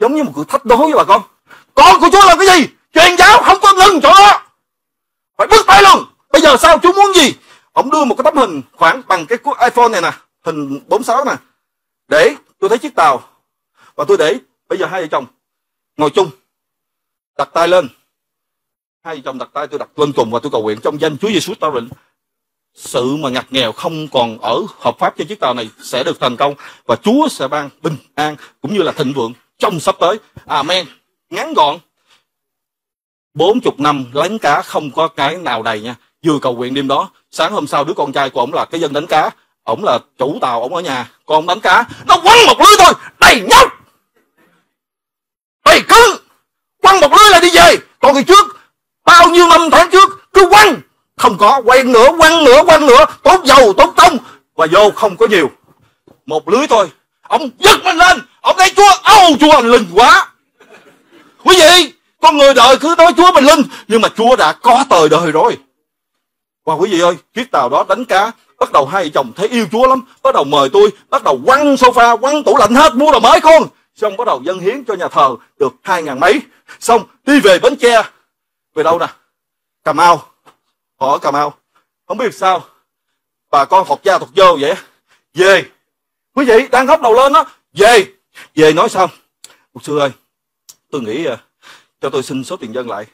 Giống như một cuộc thách đố với bà con của chú làm cái gì? Truyền giáo không có ngừng chỗ đó, phải bước tay luôn. Bây giờ sao chú muốn gì? Ông đưa một cái tấm hình khoảng bằng cái iPhone này nè, hình 46 nè, để tôi thấy chiếc tàu. Và tôi để, bây giờ hai vợ chồng ngồi chung, đặt tay lên, hai vợ chồng đặt tay, tôi đặt lên cùng, và tôi cầu nguyện trong danh Chúa Giêsu tao định sự mà ngặt nghèo không còn ở hợp pháp trên chiếc tàu này sẽ được thành công, và Chúa sẽ ban bình an cũng như là thịnh vượng trong sắp tới. Amen. Ngắn gọn, 40 năm đánh cá không có cái nào đầy nha. Vừa cầu nguyện đêm đó, sáng hôm sau đứa con trai của ổng là cái dân đánh cá, ổng là chủ tàu, ổng ở nhà, con đánh cá, nó quăng một lưới thôi, đầy nhóc, đầy cứng, quăng một lưới là đi về. Còn ngày trước, bao nhiêu năm tháng trước, cứ quăng, không có, quăng nữa, tốt dầu, tốt tông, và vô không có nhiều, một lưới thôi. Ông giật mình lên, ông thấy Chúa, Chúa anh linh quá. Quý vị, con người đời cứ nói Chúa mình linh, nhưng mà Chúa đã có tời đời rồi. Và quý vị ơi, chiếc tàu đó đánh cá, bắt đầu hai vợ chồng thấy yêu Chúa lắm, bắt đầu mời tôi, bắt đầu quăng sofa, quăng tủ lạnh hết, mua đồ mới con. Xong bắt đầu dâng hiến cho nhà thờ được 2000 mấy. Xong đi về Bến Tre, về đâu nè? Cà Mau. Họ ở Cà Mau, không biết sao bà con học gia thuộc vô vậy. Về, quý vị đang khóc đầu lên đó, về nói xong, mục sư ơi, tôi nghĩ cho tôi xin số tiền dân lại.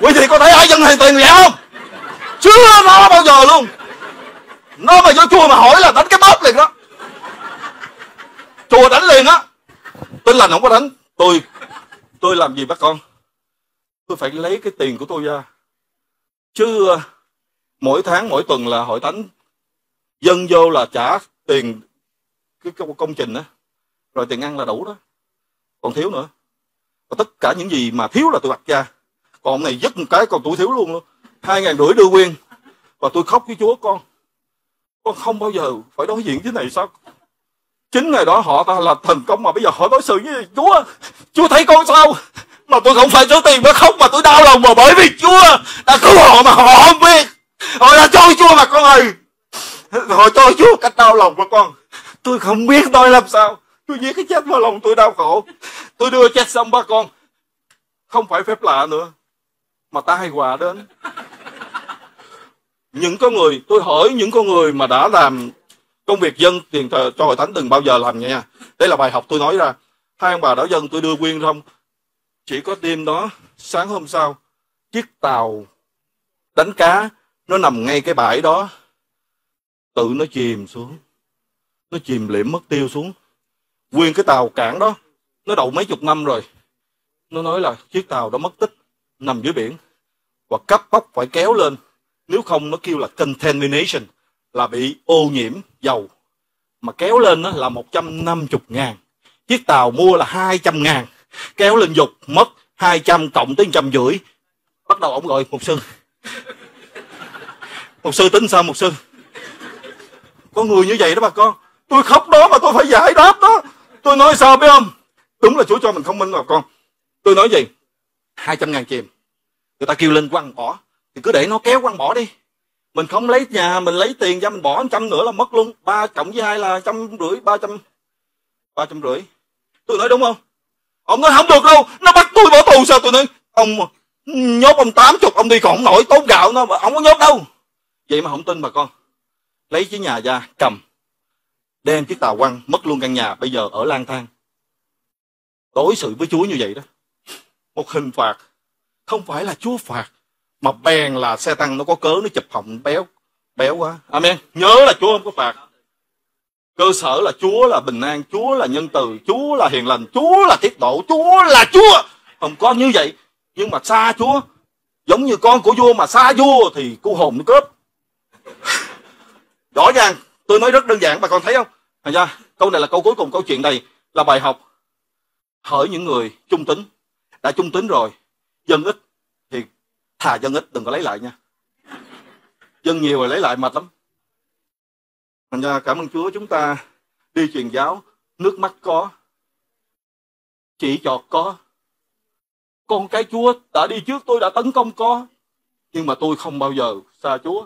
Quý vị có thấy ai dân hay tiền vậy không? Chưa nó bao giờ luôn. Nó mà vô chùa mà hỏi là đánh cái bóp liền đó, chùa đánh liền á. Tin Lành không có đánh tôi làm gì bác con? Tôi phải lấy cái tiền của tôi ra. Chứ mỗi tháng, mỗi tuần là hội thánh dân vô là trả tiền cái công trình đó, rồi tiền ăn là đủ đó, còn thiếu nữa. Và tất cả những gì mà thiếu là tôi đặt ra. Còn này dứt một cái còn tôi thiếu luôn. 2500 đưa quyên. Và tôi khóc với Chúa, con không bao giờ phải đối diện với này sao? Chính ngày đó họ ta là thành công mà bây giờ họ đối xử với Chúa thấy con sao? Mà tôi không phải số tiền nó khóc mà tôi đau lòng, mà bởi vì Chúa đã cứu họ mà họ không biết. Họ đã cho Chúa mà con ơi. Họ cho Chúa cách đau lòng mà con. Tôi không biết tôi làm sao. Tôi viết cái chết vào lòng tôi đau khổ. Tôi đưa chết xong ba con. Không phải phép lạ nữa, mà tai họa đến. Những con người, tôi hỏi những con người mà đã làm công việc dân tiền cho hội thánh đừng bao giờ làm nha. Đây là bài học tôi nói ra. Hai ông bà đã dân tôi đưa quyên không? Chỉ có đêm đó, sáng hôm sau, chiếc tàu đánh cá, nó nằm ngay cái bãi đó, tự nó chìm xuống. Nó chìm liễm mất tiêu xuống. Nguyên cái tàu cảng đó, nó đậu mấy chục năm rồi. Nó nói là chiếc tàu đã mất tích, nằm dưới biển. Và cấp bóc phải kéo lên, nếu không nó kêu là contamination, là bị ô nhiễm dầu. Mà kéo lên đó là 150.000, chiếc tàu mua là 200.000. Kéo lên dục mất 200 cộng tới 150. Bắt đầu ổng gọi mục sư. Mục sư tính sao mục sư? Có người như vậy đó bà con. Tôi khóc đó mà tôi phải giải đáp đó. Tôi nói sao biết không? Đúng là Chúa cho mình thông minh bà con. Tôi nói gì? 200.000 chìm. Người ta kêu lên quăng bỏ, thì cứ để nó kéo quăng bỏ đi. Mình không lấy nhà, mình lấy tiền ra mình bỏ 100 nữa là mất luôn. 3 cộng với 2 là 150, 350. Tôi nói đúng không? Ông nói không được đâu, nó bắt tôi bỏ tù sao? Tôi nói, ông nhốt ông 80, ông đi còn không nổi, tốn gạo nó mà ông có nhốt đâu. Vậy mà không tin bà con. Lấy cái nhà ra cầm, đem chiếc tàu quăng, mất luôn căn nhà, bây giờ ở lang thang. Đối xử với Chúa như vậy đó. Một hình phạt không phải là Chúa phạt, mà bèn là xe tăng nó có cớ, nó chụp họng béo quá. Amen. Nhớ là Chúa không có phạt. Cơ sở là Chúa là bình an, Chúa là nhân từ, Chúa là hiền lành, Chúa là tiết độ, Chúa là Chúa. Không có như vậy. Nhưng mà xa Chúa, giống như con của vua mà xa vua thì cô hồn nó cướp. Rõ ràng, tôi nói rất đơn giản, bà con thấy không? Thành ra, câu này là câu cuối cùng, câu chuyện này là bài học. Hỡi những người trung tín, đã trung tín rồi, dân ít thì thà dân ít đừng có lấy lại nha. Dân nhiều rồi lấy lại mệt lắm. Thành ra cảm ơn Chúa, chúng ta đi truyền giáo, nước mắt có, chỉ trọt có. Con cái Chúa đã đi trước tôi, đã tấn công có, nhưng mà tôi không bao giờ xa Chúa.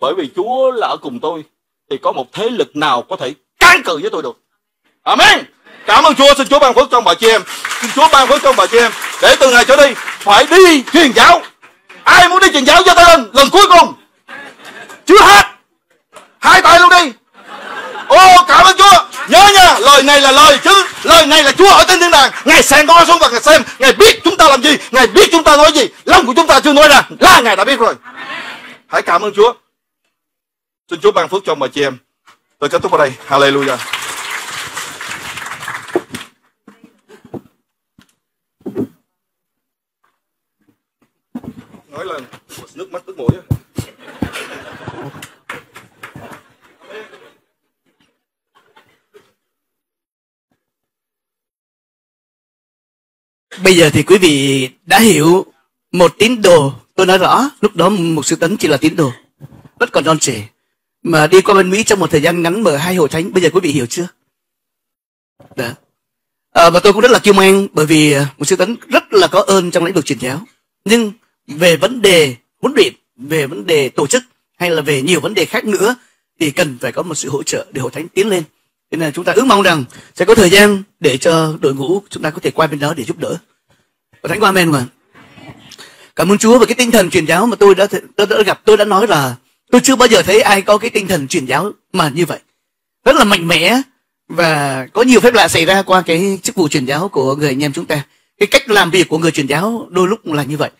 Bởi vì Chúa là ở cùng tôi, thì có một thế lực nào có thể cản cự với tôi được. Amen. Cảm ơn Chúa. Xin Chúa ban phước trong bà chị em. Xin Chúa ban phước trong bà chị em. Để từ ngày trở đi phải đi truyền giáo. Ai muốn đi truyền giáo giơ tay lên. Lần cuối cùng. Chưa hết. Hai tay luôn đi. Ô, cảm ơn Chúa. Nhớ nha, lời này là lời chứ. Lời này là Chúa ở trên thiên đàng. Ngài sáng ngó xuống và Ngài xem. Ngài biết chúng ta làm gì. Ngài biết chúng ta nói gì. Lòng của chúng ta chưa nói ra là Ngài đã biết rồi. Hãy cảm ơn Chúa. Xin Chúa ban phước cho mọi chị em. Tôi kết thúc ở đây. Hallelujah. Nói là nước mắt nước mũi. Bây giờ thì quý vị đã hiểu một tín đồ. Tôi nói rõ, lúc đó Mục sư Tấn chỉ là tín đồ, rất còn non trẻ, mà đi qua bên Mỹ trong một thời gian ngắn mở hai hội thánh. Bây giờ quý vị hiểu chưa? Đó. Và tôi cũng rất là kiêu mang, bởi vì Mục sư Tấn rất là có ơn trong lĩnh vực truyền giáo. Nhưng về vấn đề huấn luyện, về vấn đề tổ chức, hay là về nhiều vấn đề khác nữa, thì cần phải có một sự hỗ trợ để hội thánh tiến lên. Thế nên chúng ta ước mong rằng sẽ có thời gian để cho đội ngũ chúng ta có thể qua bên đó để giúp đỡ. Và thánh qua amen mà. Cảm ơn Chúa về cái tinh thần truyền giáo mà tôi đã gặp. Tôi đã nói là tôi chưa bao giờ thấy ai có cái tinh thần truyền giáo mà như vậy. Rất là mạnh mẽ, và có nhiều phép lạ xảy ra qua cái chức vụ truyền giáo của người anh em chúng ta. Cái cách làm việc của người truyền giáo đôi lúc là như vậy.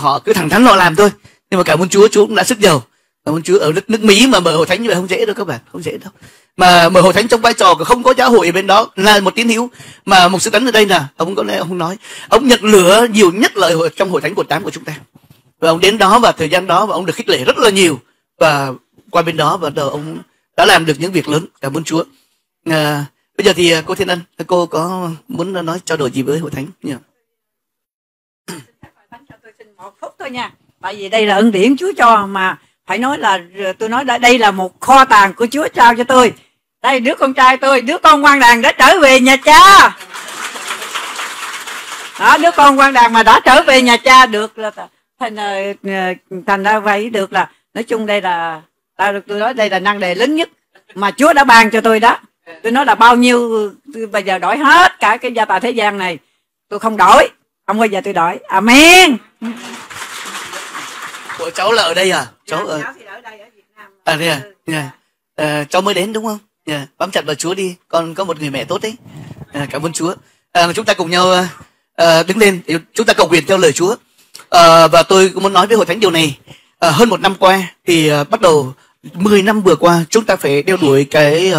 Họ cứ thẳng thắn họ làm thôi. Nhưng mà cảm ơn Chúa, Chúa cũng đã sức giàu. Cảm ơn Chúa, ở nước Mỹ mà mở hội thánh như vậy không dễ đâu các bạn, không dễ đâu. Mà mở hội thánh trong vai trò không có giáo hội ở bên đó là một tín hữu. Mà Mục sư Tấn ở đây là ông có lẽ ông nói, ông nhận lửa nhiều nhất là trong hội thánh của 8 của chúng ta. Và ông đến đó và thời gian đó và ông được khích lệ rất là nhiều. Và qua bên đó và ông đã làm được những việc lớn. Cảm ơn Chúa. Bây giờ thì cô Thiên Ân, cô có muốn nói trao đổi gì với hội thánh? Tôi xin một phút thôi nha. Tại vì đây là ân điển Chúa cho, mà phải nói là tôi nói đây là một kho tàng của Chúa trao cho tôi. Đây đứa con trai tôi, đứa con ngoan đàn đã trở về nhà cha. Đó, đứa con ngoan đàn mà đã trở về nhà cha được là thành ra vậy được là. Nói chung đây là, tôi nói đây là năng đề lớn nhất mà Chúa đã ban cho tôi đó. Tôi nói là bao nhiêu, bây giờ đổi hết cả cái gia tài thế gian này. Tôi không đổi, không bao giờ tôi đổi. Amen. Ủa, cháu là ở đây à? Cháu ở... Cháu thì ở đây, ở Việt Nam. À, đây à? Yeah. Cháu mới đến đúng không? Yeah. Bám chặt vào Chúa đi, con có một người mẹ tốt đấy. Cảm ơn Chúa. Chúng ta cùng nhau đứng lên, chúng ta cầu nguyện theo lời Chúa. Và tôi cũng muốn nói với hội thánh điều này. Hơn một năm qua thì bắt đầu 10 năm vừa qua chúng ta phải đeo đuổi cái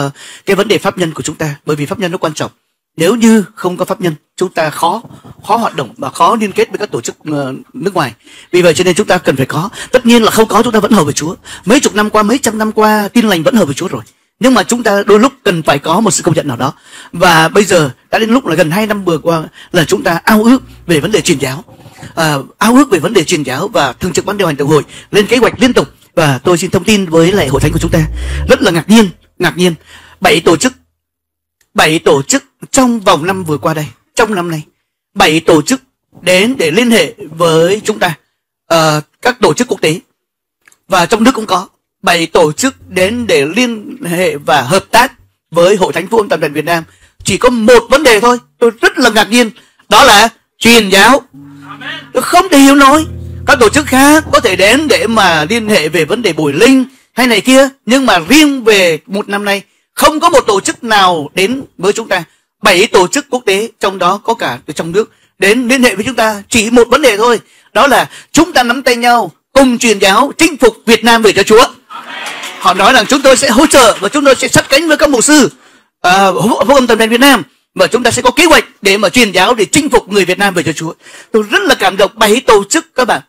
vấn đề pháp nhân của chúng ta, bởi vì pháp nhân nó quan trọng. Nếu như không có pháp nhân, chúng ta khó hoạt động và khó liên kết với các tổ chức nước ngoài. Vì vậy cho nên chúng ta cần phải có. Tất nhiên là không có chúng ta vẫn hợp với Chúa. Mấy chục năm qua, mấy trăm năm qua Tin Lành vẫn hợp với Chúa rồi. Nhưng mà chúng ta đôi lúc cần phải có một sự công nhận nào đó. Và bây giờ đã đến lúc là gần 2 năm vừa qua là chúng ta ao ước về vấn đề truyền giáo. Ao ước về vấn đề truyền giáo, và thường trực ban điều hành tổng hội lên kế hoạch liên tục. Và tôi xin thông tin với lại hội thánh của chúng ta, rất là ngạc nhiên 7 tổ chức trong vòng năm vừa qua đây, trong năm nay 7 tổ chức đến để liên hệ với chúng ta. Các tổ chức quốc tế và trong nước cũng có 7 tổ chức đến để liên hệ và hợp tác với Hội Thánh Phúc Âm Toàn Vẹn Việt Nam. Chỉ có một vấn đề thôi, tôi rất là ngạc nhiên, đó là truyền giáo. Tôi không thể hiểu nổi. Các tổ chức khác có thể đến để mà liên hệ về vấn đề bồi linh hay này kia, nhưng mà riêng về một năm nay Không có một tổ chức nào đến với chúng ta. 7 tổ chức quốc tế, trong đó có cả từ trong nước, đến liên hệ với chúng ta chỉ một vấn đề thôi, đó là chúng ta nắm tay nhau cùng truyền giáo chinh phục Việt Nam về cho Chúa. Họ nói rằng chúng tôi sẽ hỗ trợ và chúng tôi sẽ sát cánh với các mục sư Phúc Âm Toàn Vẹn Việt Nam, và chúng ta sẽ có kế hoạch để mà truyền giáo để chinh phục người Việt Nam về cho Chúa. Tôi rất là cảm động. 7 tổ chức các bạn.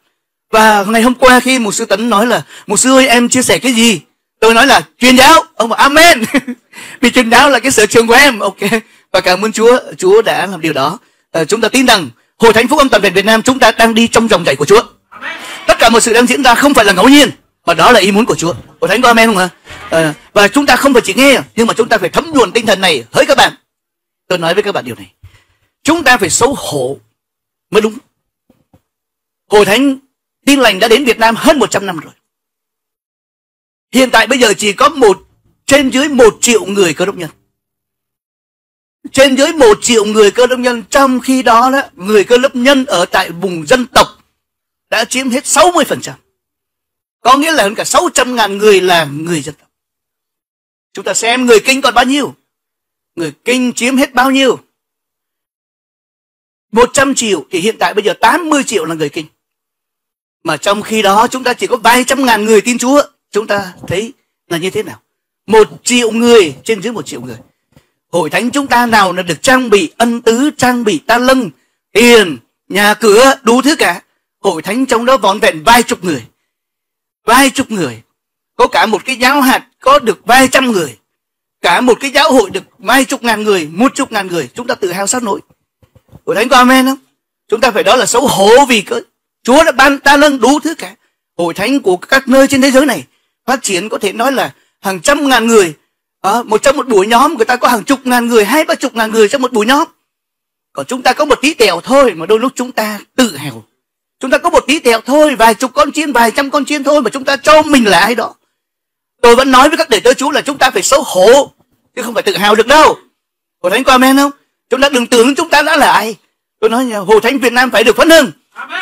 Và ngày hôm qua khi mục sư Tấn nói là mục sư ơi em chia sẻ cái gì, tôi nói là truyền giáo. Ông bảo amen. Vì truyền giáo là cái sở trường của em. Ok. Và cảm ơn Chúa, Chúa đã làm điều đó. Chúng ta tin rằng Hội Thánh Phúc Âm Toàn Vẹn Việt Nam chúng ta đang đi trong dòng chảy của Chúa. Tất cả mọi sự đang diễn ra không phải là ngẫu nhiên, mà đó là ý muốn của Chúa. Hội Thánh có amen không hả? Và chúng ta không phải chỉ nghe, nhưng mà chúng ta phải thấm nhuần tinh thần này. Hỡi các bạn, tôi nói với các bạn điều này, chúng ta phải xấu hổ mới đúng. Hội Thánh Tin Lành đã đến Việt Nam hơn 100 năm rồi. Hiện tại bây giờ chỉ có trên dưới 1 triệu người Cơ Đốc nhân. Trên dưới 1 triệu người Cơ Đốc nhân. Trong khi đó, người Cơ Đốc nhân ở tại vùng dân tộc đã chiếm hết 60%. Có nghĩa là hơn cả 600.000 người là người dân tộc. Chúng ta xem người Kinh còn bao nhiêu. Người Kinh chiếm hết bao nhiêu? 100 triệu thì hiện tại bây giờ 80 triệu là người Kinh. Mà trong khi đó chúng ta chỉ có vài trăm ngàn người tin Chúa. Chúng ta thấy là như thế nào? 1 triệu người, trên dưới 1 triệu người. Hội Thánh chúng ta nào là được trang bị ân tứ, trang bị ta lưng, tiền, nhà cửa, đủ thứ cả. Hội Thánh trong đó vỏn vẹn vài chục người. Vài chục người. Có cả một cái giáo hạt có được vài trăm người. Cả một cái giáo hội được vài chục ngàn người, 100.000 người. Chúng ta tự hào sát nổi. Hội Thánh có amen không? Chúng ta phải đó là xấu hổ vì Chúa đã ban ta lưng đủ thứ cả. Hội Thánh của các nơi trên thế giới này phát triển có thể nói là hàng trăm ngàn người. Trong một buổi nhóm người ta có hàng chục ngàn người, 20-30 ngàn người trong một buổi nhóm. Còn chúng ta có một tí tẹo thôi mà đôi lúc chúng ta tự hào. Chúng ta có một tí tẹo thôi, vài chục con chiên, vài trăm con chiên thôi mà chúng ta cho mình là ai đó. Tôi vẫn nói với các đệ tử Chúa là chúng ta phải xấu hổ, chứ không phải tự hào được đâu. Hội Thánh có amen không? Chúng ta đừng tưởng chúng ta đã là ai. Tôi nói Hội Thánh Việt Nam phải được phấn hưng.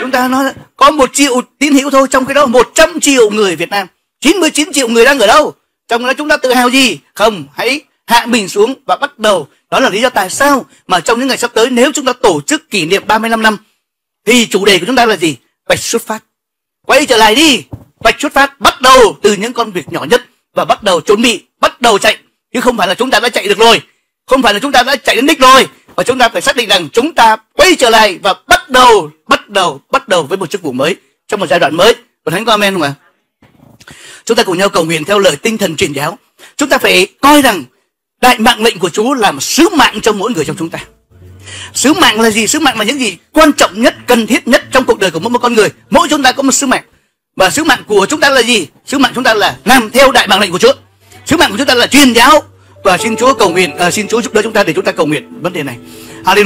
Chúng ta nói có 1 triệu tín hữu thôi, trong cái đó 100 triệu người Việt Nam, 99 triệu người đang ở đâu? Trong đó chúng ta tự hào gì? Không, hãy hạ mình xuống và bắt đầu. Đó là lý do tại sao mà trong những ngày sắp tới, nếu chúng ta tổ chức kỷ niệm 35 năm thì chủ đề của chúng ta là gì? Vạch xuất phát. Quay trở lại đi. Vạch xuất phát bắt đầu từ những con việc nhỏ nhất và bắt đầu chuẩn bị, bắt đầu chạy. Chứ không phải là chúng ta đã chạy được rồi, không phải là chúng ta đã chạy đến đích rồi, và chúng ta phải xác định rằng chúng ta quay trở lại và bắt đầu với một chức vụ mới trong một giai đoạn mới. Còn Thánh có amen không ạ? Chúng ta cùng nhau cầu nguyện theo lời tinh thần truyền giáo. Chúng ta phải coi rằng đại mạng lệnh của Chúa là một sứ mạng cho mỗi người trong chúng ta. Sứ mạng là gì? Sứ mạng là những gì quan trọng nhất, cần thiết nhất trong cuộc đời của mỗi một con người. Mỗi chúng ta có một sứ mạng. Và sứ mạng của chúng ta là gì? Sứ mạng chúng ta là làm theo đại mạng lệnh của Chúa. Sứ mạng của chúng ta là truyền giáo. Và xin Chúa cầu nguyện, xin Chúa giúp đỡ chúng ta để chúng ta cầu nguyện vấn đề này. Hallelujah.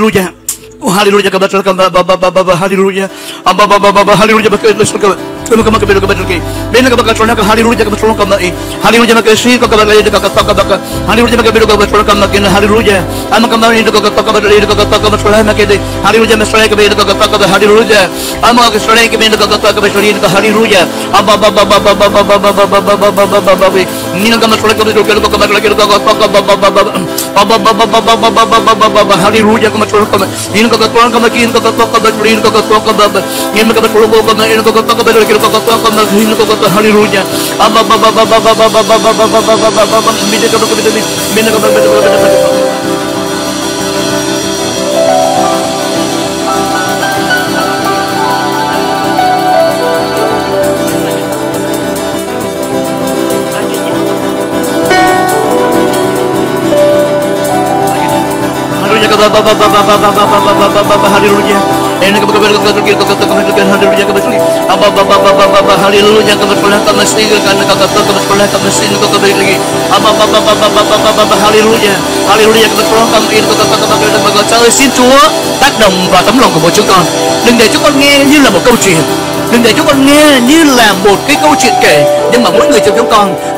Hallelujah. Hallelujah. Hallelujah. Kami kami kami kami kami. Benda kami kami kami haliruja kami kami. Haliruja kami sih kami kami kami kami. Haliruja kami kami kami kami. Haliruja. Amak kami kami kami kami. Haliruja kami selain kami kami. Haliruja. Amak selain kami kami kami. Haliruja. Abah abah abah abah abah abah abah abah abah abah abah abah abah. Nina kami selain kami kami. Haliruja kami selain kami. Nina kami selain kami kami. Nina kami selain kami kami. Hallelujah. Hallelujah. Xin Chúa tác động vào tấm lòng của mỗi chúng con. Đừng để chúng con nghe như là một câu chuyện. Đừng để chúng con nghe như là một cái câu chuyện kể, nhưng mà mỗi người trong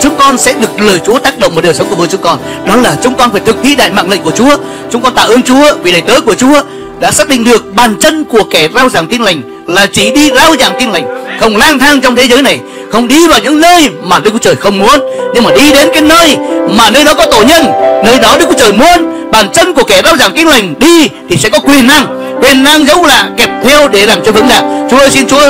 chúng con sẽ được lời Chúa tác động vào đời sống của mỗi chúng con. Đó là chúng con phải thực thi đại mạng lệnh của Chúa. Chúng con tạ ơn Chúa vì đầy tớ của Chúa đã xác định được bàn chân của kẻ rao giảng tin lành là chỉ đi rao giảng tin lành, không lang thang trong thế giới này, không đi vào những nơi mà Đức Chúa Trời không muốn, nhưng mà đi đến cái nơi mà nơi đó có tội nhân, nơi đó Đức Chúa Trời muốn bàn chân của kẻ rao giảng kinh lành đi thì sẽ có quyền năng dấu lạ kẹp theo để làm cho vững đạo. Chúa ơi, xin Chúa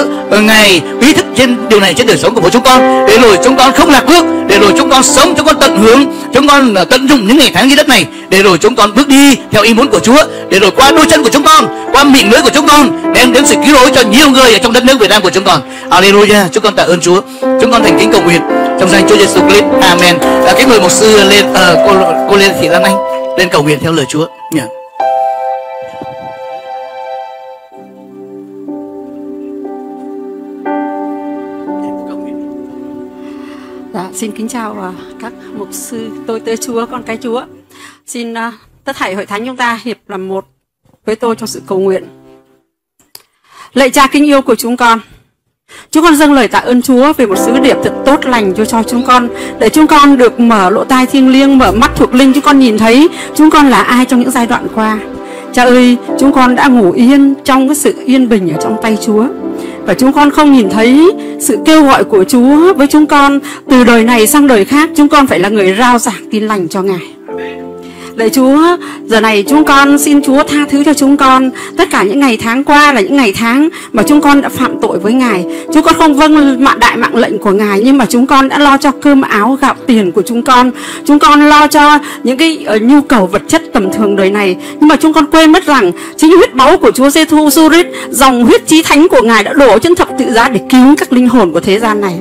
ngày ý thức trên điều này trên đời sống của mỗi chúng con, để rồi chúng con không lạc bước, để rồi chúng con sống, chúng con tận hướng, chúng con tận dụng những ngày tháng dưới đất này, để rồi chúng con bước đi theo ý muốn của Chúa, để rồi qua đôi chân của chúng con, qua miệng lưỡi của chúng con đem đến sự cứu rỗi cho nhiều người ở trong đất nước Việt Nam của chúng con. Alleluia. Chúng con tạ ơn Chúa, chúng con thành kính cầu nguyện trong danh Chúa Giêsu Christ. Amen. Kính mời mục sư lên, cô Lê Thị Lan Anh lên cầu nguyện theo lời Chúa. Xin kính chào các mục sư, tôi tớ Chúa, con cái Chúa. Xin tất thảy hội thánh chúng ta hiệp làm một với tôi trong sự cầu nguyện. Lạy Cha kính yêu của chúng con dâng lời tạ ơn Chúa về một sứ điệp thật tốt lành cho chúng con, để chúng con được mở lỗ tai thiêng liêng, mở mắt thuộc linh, chúng con nhìn thấy chúng con là ai trong những giai đoạn qua. Cha ơi, chúng con đã ngủ yên trong cái sự yên bình ở trong tay Chúa, và chúng con không nhìn thấy sự kêu gọi của Chúa với chúng con từ đời này sang đời khác. Chúng con phải là người rao giảng tin lành cho Ngài. Lạy Chúa, giờ này chúng con xin Chúa tha thứ cho chúng con. Tất cả những ngày tháng qua là những ngày tháng mà chúng con đã phạm tội với Ngài. Chúng con không vâng đại mạng lệnh của Ngài, nhưng mà chúng con đã lo cho cơm áo gạo tiền của chúng con. Chúng con lo cho những cái nhu cầu vật chất tầm thường đời này, nhưng mà chúng con quên mất rằng chính huyết báu của Chúa Giêsu Christ, dòng huyết chí thánh của Ngài đã đổ trên thập tự giá để cứu các linh hồn của thế gian này.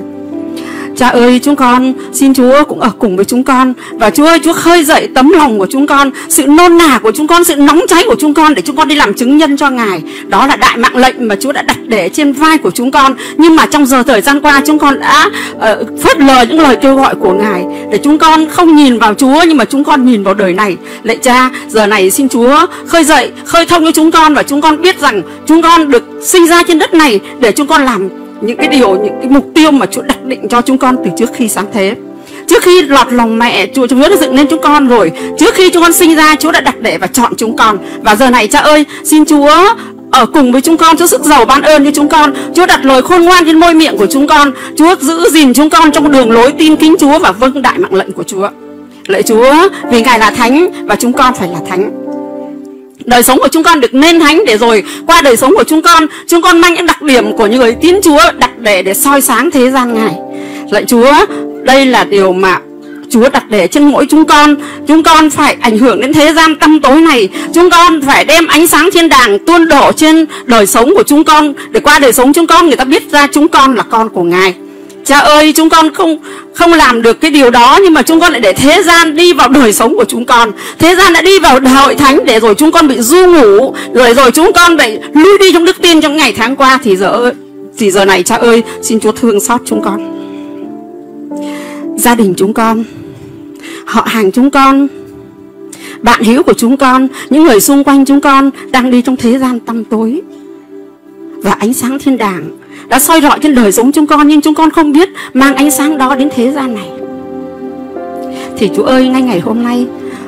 Cha ơi, chúng con xin Chúa cũng ở cùng với chúng con. Và Chúa ơi, Chúa khơi dậy tấm lòng của chúng con, sự nôn nả của chúng con, sự nóng cháy của chúng con, để chúng con đi làm chứng nhân cho Ngài. Đó là đại mạng lệnh mà Chúa đã đặt để trên vai của chúng con. Nhưng mà trong thời gian qua chúng con đã phớt lờ những lời kêu gọi của Ngài, để chúng con không nhìn vào Chúa, nhưng mà chúng con nhìn vào đời này. Lạy Cha, giờ này xin Chúa khơi dậy, khơi thông cho chúng con. Và chúng con biết rằng chúng con được sinh ra trên đất này để chúng con làm những cái điều, những cái mục tiêu mà Chúa đặt định cho chúng con từ trước khi sáng thế. Trước khi lọt lòng mẹ, Chúa đã dựng nên chúng con rồi. Trước khi chúng con sinh ra, Chúa đã đặt để và chọn chúng con. Và giờ này Cha ơi, xin Chúa ở cùng với chúng con, Chúa sức giàu ban ơn cho chúng con. Chúa đặt lời khôn ngoan trên môi miệng của chúng con. Chúa giữ gìn chúng con trong đường lối tin kính Chúa và vâng đại mạng lệnh của Chúa. Lạy Chúa, vì Ngài là thánh và chúng con phải là thánh. Đời sống của chúng con được nên thánh, để rồi qua đời sống của chúng con mang những đặc điểm của những người tín Chúa đặt để soi sáng thế gian Ngài. Lạy Chúa, đây là điều mà Chúa đặt để trên mỗi chúng con phải ảnh hưởng đến thế gian tăm tối này. Chúng con phải đem ánh sáng thiên đàng tuôn đổ trên đời sống của chúng con, để qua đời sống chúng con người ta biết ra chúng con là con của Ngài. Cha ơi, chúng con không làm được cái điều đó, nhưng mà chúng con lại để thế gian đi vào đời sống của chúng con. Thế gian đã đi vào hội thánh, để rồi chúng con bị du ngủ, rồi chúng con bị lui đi trong đức tin trong ngày tháng qua. Thì giờ này Cha ơi, xin Chúa thương xót chúng con, gia đình chúng con, họ hàng chúng con, bạn hữu của chúng con, những người xung quanh chúng con đang đi trong thế gian tăm tối. Và ánh sáng thiên đàng đã soi rọi trên đời sống chúng con, nhưng chúng con không biết mang ánh sáng đó đến thế gian này. Thì Chúa ơi, ngay ngày hôm nay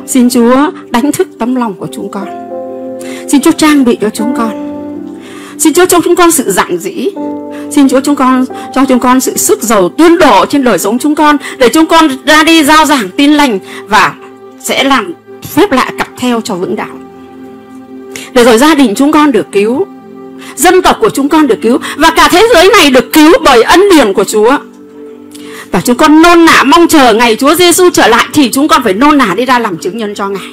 xin Chúa đánh thức tấm lòng của chúng con, xin Chúa trang bị cho chúng con, xin Chúa cho chúng con sự giản dĩ, xin Chúa cho chúng con sự sức giàu tuôn đổ trên đời sống chúng con, để chúng con ra đi rao giảng tin lành và sẽ làm phép lạ cặp theo cho vững đạo, để rồi gia đình chúng con được cứu, dân tộc của chúng con được cứu, và cả thế giới này được cứu bởi ân điển của Chúa. Và chúng con nôn nả mong chờ ngày Chúa Giêsu trở lại, thì chúng con phải nôn nả đi ra làm chứng nhân cho Ngài.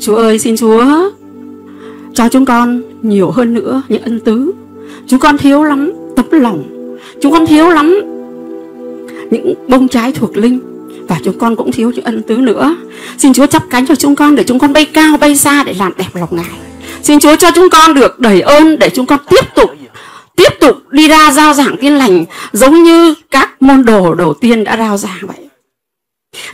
Chúa ơi, xin Chúa cho chúng con nhiều hơn nữa những ân tứ. Chúng con thiếu lắm tấm lòng, chúng con thiếu lắm những bông trái thuộc linh, và chúng con cũng thiếu những ân tứ nữa. Xin Chúa chắp cánh cho chúng con, để chúng con bay cao bay xa để làm đẹp lòng Ngài. Xin Chúa cho chúng con được đầy ơn, để chúng con tiếp tục đi ra rao giảng tin lành, giống như các môn đồ đầu tiên đã rao giảng vậy.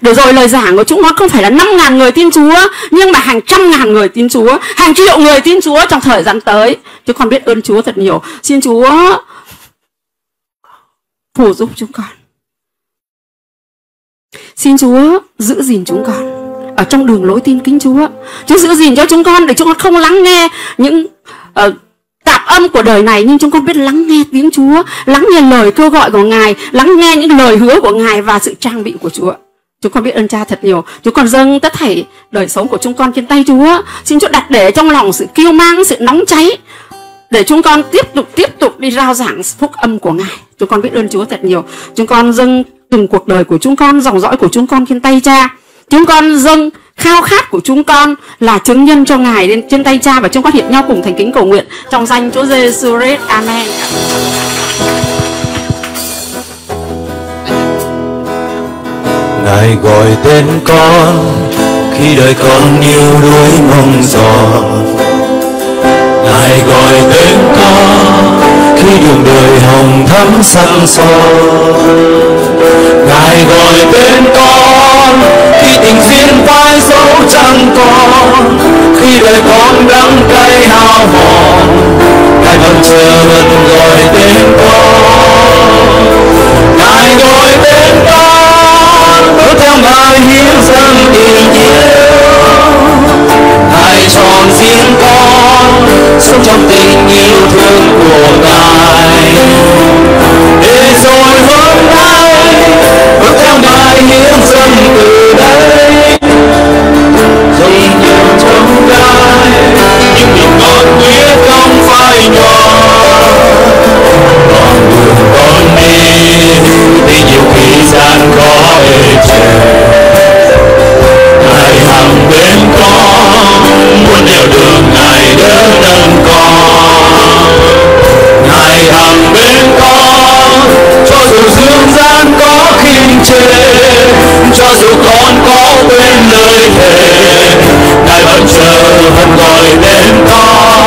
Để rồi lời giảng của chúng con không phải là 5.000 người tin Chúa, nhưng mà hàng trăm ngàn người tin Chúa, hàng triệu người tin Chúa trong thời gian tới. Chúng con biết ơn Chúa thật nhiều. Xin Chúa phù giúp chúng con, xin Chúa giữ gìn chúng con ở trong đường lối tin kính Chúa. Chúa giữ gìn cho chúng con để chúng con không lắng nghe những tạp âm của đời này, nhưng chúng con biết lắng nghe tiếng Chúa, lắng nghe lời kêu gọi của Ngài, lắng nghe những lời hứa của Ngài và sự trang bị của Chúa. Chúng con biết ơn Cha thật nhiều. Chúng con dâng tất thảy đời sống của chúng con trên tay Chúa. Xin Chúa đặt để trong lòng sự kiêu mang, sự nóng cháy, để chúng con tiếp tục đi rao giảng phúc âm của Ngài. Chúng con biết ơn Chúa thật nhiều. Chúng con dâng từng cuộc đời của chúng con, dòng dõi của chúng con trên tay Cha. Chúng con dâng khao khát của chúng con là chứng nhân cho Ngài lên trên tay Cha. Và chúng con hiện nhau cùng thành kính cầu nguyện trong danh Chúa Giêsu Christ. Amen. Ngài gọi tên con khi đời con yếu đuối mong giò. Ngài gọi tên con khi đường đời hồng thắm săn soi. Ngài gọi tên con khi tình duyên vai dấu trăng con, khi đời con đắng cay hao mòn. Ngài vẫn chưa ngừng gọi tên con. Ngài gọi tên con bước theo Ngài hiến dâng tình yêu. Ngài chọn riêng con sống trong tình yêu thương của Ngài, để rồi hôm nay bước theo Ngài hiến dâng từ đây. Dùng nhiều trong Ngài những điều con biết không phải nhỏ. Con đường con đi nhiều khi gian khó. Ngài hằng bên con, muốn theo đường Ngài đỡ nâng con. Ngài hằng bên con, cho dù dương gian có khiên chê, cho dù con có quên lời thề, Ngài vẫn chờ vẫn gọi đến con.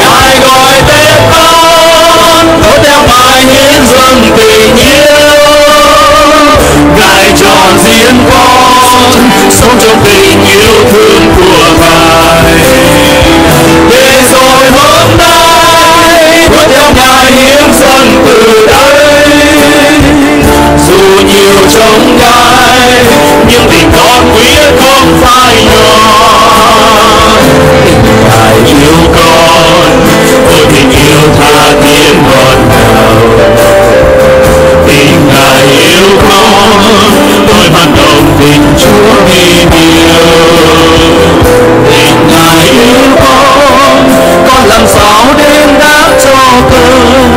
Ngài gọi đến con, có theo Ngài hiến dâng tình yêu. Ngài chọn riêng con sống trong tình yêu thương của Ngài, để rồi hôm nay bước theo Ngài hiến dâng từ đây. Dù nhiều trong Ngài nhưng tình con quyết không phải nhỏ. Ngài yêu con với tình yêu tha thiết ngọt ngào. Tình Ngài yêu con tôi ban đồng tình Chúa đi điều. Tình Ngài yêu con làm sao đến đáp cho con.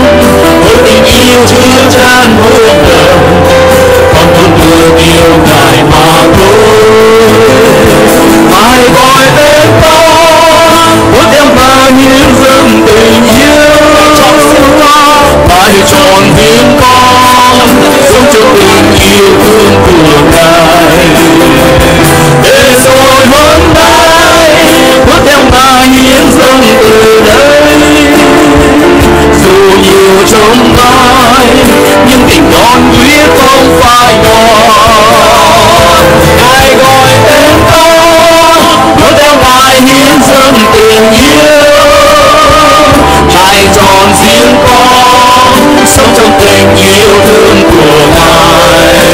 Với tình yêu chưa tràn vô ngờ, con muốn được yêu Ngài mà thôi. Ngài gọi tên con, muốn em ta hiến dâng tình yêu. Ngài chọn riêng con sống trong tình yêu thương của Ngài, để rồi hôm nay bước theo Ngài hiến dâng từ đây. Dù nhiều trong Ngài nhưng tình con quyết không phải nhỏ. Ngài gọi tên con, bước theo Ngài hiến dâng tình yêu. Ngài chọn riêng con sống trong tình yêu thương của Ngài,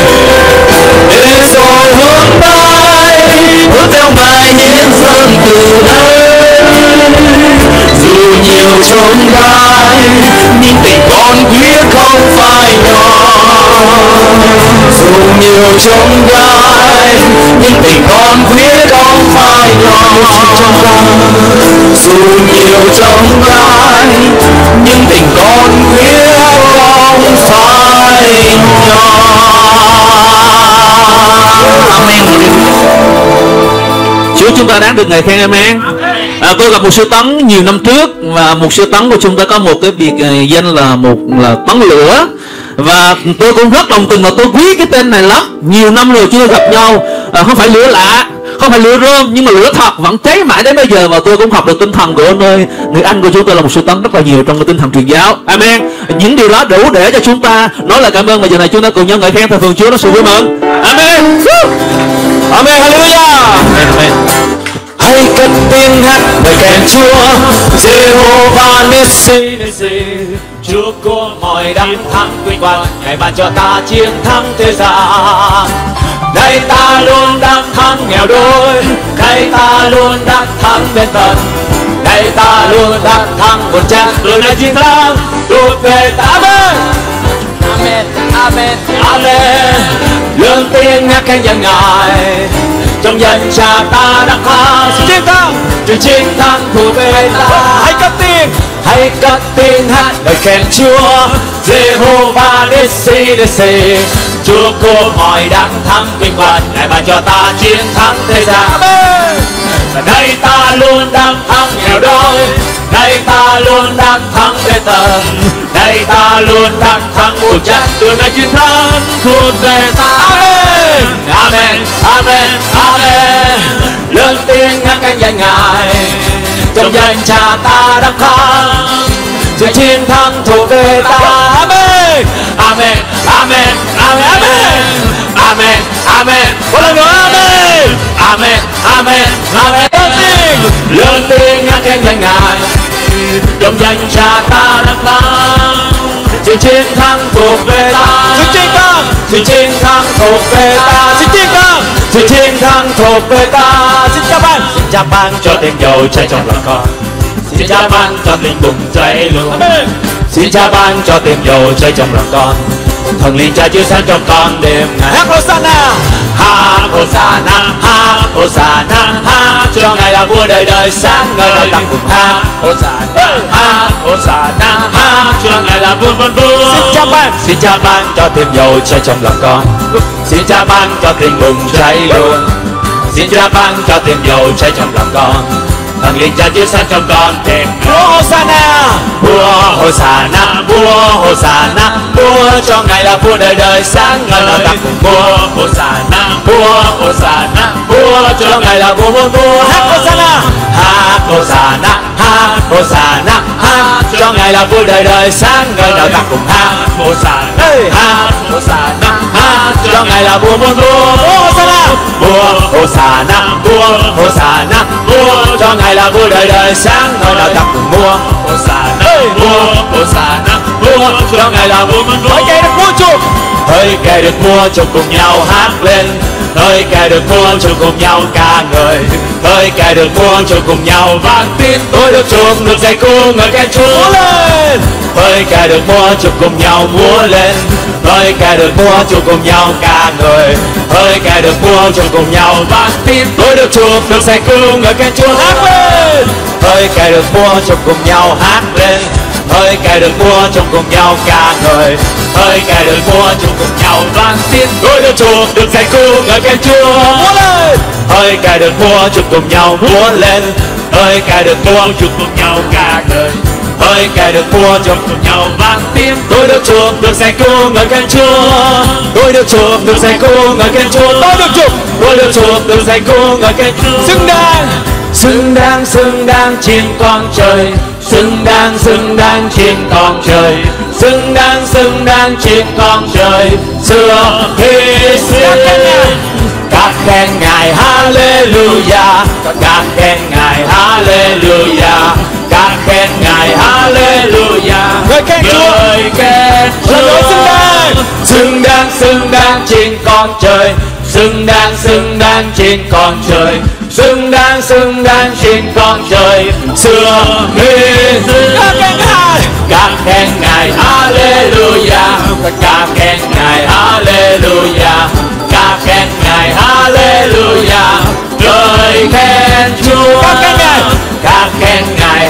để rồi hôm nay bước theo Ngài hiến dâng từ đây. Dù nhiều trong Ngài nhưng tình con quyết không phải nhỏ. Dù nhiều trong Ngài nhưng tình con quyết không phải nhỏ. Dù nhiều trong Ngài nhưng tình con quyết không phải nhỏ. Amen. Chúa chúng ta đáng được Ngài khen. Amen. Tôi gặp mục sư Tấn nhiều năm trước, và mục sư Tấn của chúng ta có một cái biệt danh là Tấn Lửa. Và tôi cũng rất đồng tình và tôi quý cái tên này lắm. Nhiều năm rồi chưa gặp nhau. Không phải lửa lạ, không phải lửa rơm, nhưng mà lửa thật vẫn cháy mãi đến bây giờ. Và tôi cũng học được tinh thần của người anh của chúng tôi là một sư Tấn rất là nhiều trong cái tinh thần truyền giáo. Amen. Những điều đó đủ để cho chúng ta nói là cảm ơn. Và giờ này chúng ta cùng nhau ngợi khen thờ phượng Chúa đó sự vui mừng. Amen. Amen. Hallelujah. Amen. Amen. Hãy cất tiếng hát ngợi khen Chúa. Jehovah Nissi, Nissi, Chúa của mọi đắng thắng vinh quang. Ngài ban cho ta chiến thắng thế gian. Đây ta luôn đang thắng nghèo đôi, đây ta luôn đang thắng bên tận, đây ta luôn đang thắng một trận. Luôn là chiến thắng thuộc về ta. Amen. Amen. Amen. Amen. Lương tin khen dân Ngài. Trong danh Cha ta đã khao chiến thắng, vì chiến thắng thuộc về ta. Hãy cất tiếng hát lời khen Chúa, Jehovah Nissi Nissi. Chúa của mọi đấng thắng vinh quang, Ngài ban cho ta chiến thắng thế gian. Và nay ta luôn đang thắng nghèo đói, nay ta luôn đang thắng bê tông, nay ta luôn đang thắng cuộc trận, luôn là chiến thắng thuộc về ta. Amen, amen, amen, amen. Lớn tiếng hát khen danh Ngài. Trong danh Cha ta đã thắng, sự chiến thắng thuộc về ta. Amen, amen, amen, amen, amen, amen. Một lần nữa amen, amen, amen, amen. Lớn tiếng hát khen danh Ngài. Trong danh Cha ta đã thắng, sự chiến thắng thuộc về ta. Sự chiến thắng thuộc về ta. Sự chiến thắng thuộc về ta. Xin Cha ban, xin Cha ban cho thêm dầu cháy trong lòng con. Xin Cha ban cho linh bùng cháy luôn. Xin Cha ban cho thêm dầu cháy trong lòng con. Thần linh Cha chiếu sáng trong con đêm ngày. Hát Hosanna, hát Hosanna, hát Hosanna, hát cho Ngài là vua đời đời sáng ngời đời tăng cùng. Hát Hosanna, hát Hosanna, hát cho Ngài là vua vân vua. Xin Cha ban cho thêm dầu cháy trong lòng con. Xin Cha ban cho tình bùng cháy luôn. Xin Cha ban cho thêm dầu cháy trong lòng con. Thần linh Cha chiếu sáng trong con đêm. Vua Hosanna, vua Hosanna, vua Hosanna, vua cho Ngài là vua đời đời sáng ngời đời tăng cùng. Vua Hosanna, vua Hosanna, vua cho Ngài là vua muôn vua. Hát Hosanna, hát Hosanna, hát Hosanna, hát cho Ngài là vua đời đời sáng ngời đời tăng cùng. Hát Hosanna, hát Hosanna, hát cho Ngài là vua muôn vua. Vua Hosanna, vua Hosanna, vua cho Ngài là vua đời đời sáng ngời đời tăng cùng. Vua Hosanna, vua Hosanna, vua cho Ngài là vua muôn vua. Hỡi kẻ được mua chuộc, hỡi kẻ được mua chuộc cùng nhau hát lên. Hỡi kẻ được mua chuộc cùng nhau ca ngợi. Hỡi kẻ được mua chuộc cùng nhau vang tin. Tôi được chuộc, được giải cứu, ngợi khen Chúa lên. Hỡi kẻ được mua chuộc cùng nhau múa lên. Hỡi kẻ được mua chuộc cùng nhau ca ngợi. Hỡi kẻ được mua chuộc cùng nhau vang tin. Tôi được chuộc, được giải cứu, ngợi khen Chúa hát lên. Hỡi kẻ được mua chuộc cùng nhau hát lên. Hỡi kẻ được mua chuộc cùng nhau ca ngợi. Hỡi kẻ được mua chuộc cùng nhau vang tin. Tôi được chuộc, được giải cứu, ngợi khen Chúa múa lên. Hỡi kẻ được mua chuộc cùng nhau múa lên. Hỡi kẻ được mua chuộc cùng nhau ca ngợi. Hỡi kẻ được mua chuộc cùng nhau vang tin. Tôi được chuộc, được giải cứu, ngợi khen Chúa. Tôi được chuộc, được giải cứu, ngợi khen Chúa. Tôi được chuộc, được giải cứu, ngợi khen Chúa. Xứng đáng trên con trời. Xứng đáng trên con trời. Xứng đáng trên con trời. Xưa khi xưa các khen Ngài Hallelujah, các khen Ngài Hallelujah, các khen Ngài Hallelujah. Người khen Chúa xứng đáng trên con trời. Xứng đáng trên con trời. Xứng đáng trên con trời. Xưa khi xưa các khen Ngài Hallelujah, các khen Ngài Hallelujah, các khen Ngài Hallelujah. Lời khen Chúa các khen Ngài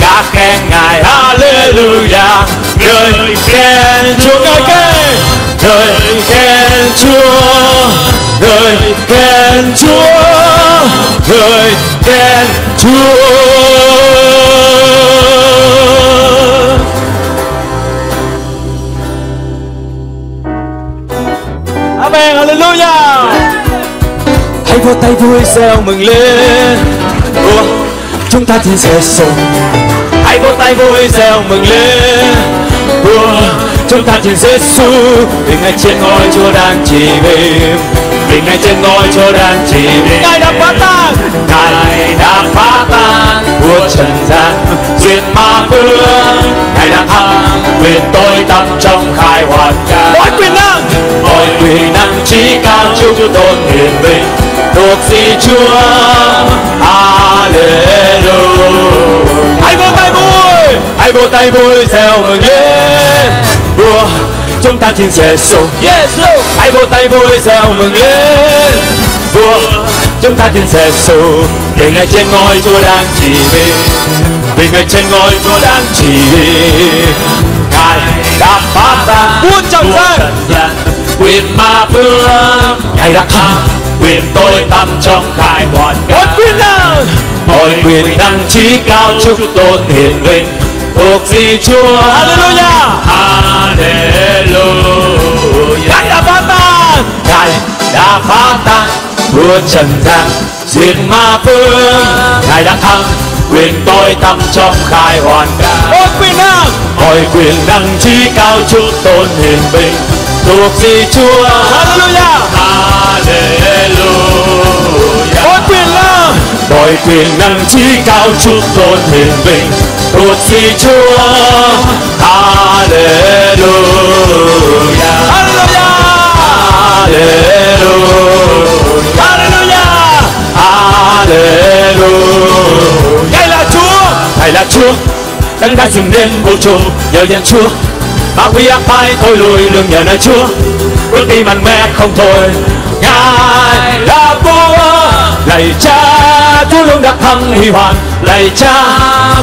các khen Ngài Hallelujah. Người khen Chúa ngợi khen. Người khen Chúa. Người khen Chúa. Người khen Chúa. Amen, hallelujah. Hãy vỗ tay vui reo mừng lên. Chúng ta thì sẽ sống. Hãy vỗ tay vui reo mừng lên. Chúng ta chỉ Giêsu, vì Ngài trên ngôi Chúa đang chỉ vì. Vì Ngài trên ngôi Chúa đang chỉ vì. Ngài đã phá tan, trần gian duyên ma vương, Ngài đang thắng quyền tối tăm trong khai hoàn ca. Mọi quyền năng trí cao chúc tôn hiển vinh thuộc Di Chúa. Hallelujah. Hãy vỗ tay vui reo mừng lên. Vua chúng ta tin Giêsu. Hãy vỗ tay vui reo mừng lên. Vua chúng ta tin Giêsu. Vì Ngài trên ngôi Chúa đang chỉ huy. Vì Ngài trên ngôi Chúa đang chỉ huy. Ngài đã phá tan muôn trần gian quyền ma vương. Ngài đã thắng quyền tối tăm trong khai hoàn ca. Mọi quyền năng trí cao chúc tôn hiển vinh thuộc Di Chúa. Hallelujah. Hallelujah. Ngài đã phá tan, Ngài đã phá tan vua trần gian duyên ma vương. Ngài đã thắng quyền tối tăm trong khai hoàn ca. Mọi quyền năng trí cao chúc tôn hiển vinh thuộc Di Chúa. Hallelujah. Hallelujah. Mọi quyền năng trí cao chúc tôn hiển vinh thuộc Di Chúa. Hallelujah. Hallelujah. Hallelujah. Hallelujah. Ngài là Chúa, Ngài là Chúa, Đấng đã dựng nên vũ trụ nhờ danh Chúa. Bá quý ác phái thôi lùi lường nhờ nơi Chúa. Bước đi mạnh mẽ không thôi. Ngài là Vua. Lạy Cha, Chúa luôn đắc thắng huy hoàng. Lạy Cha,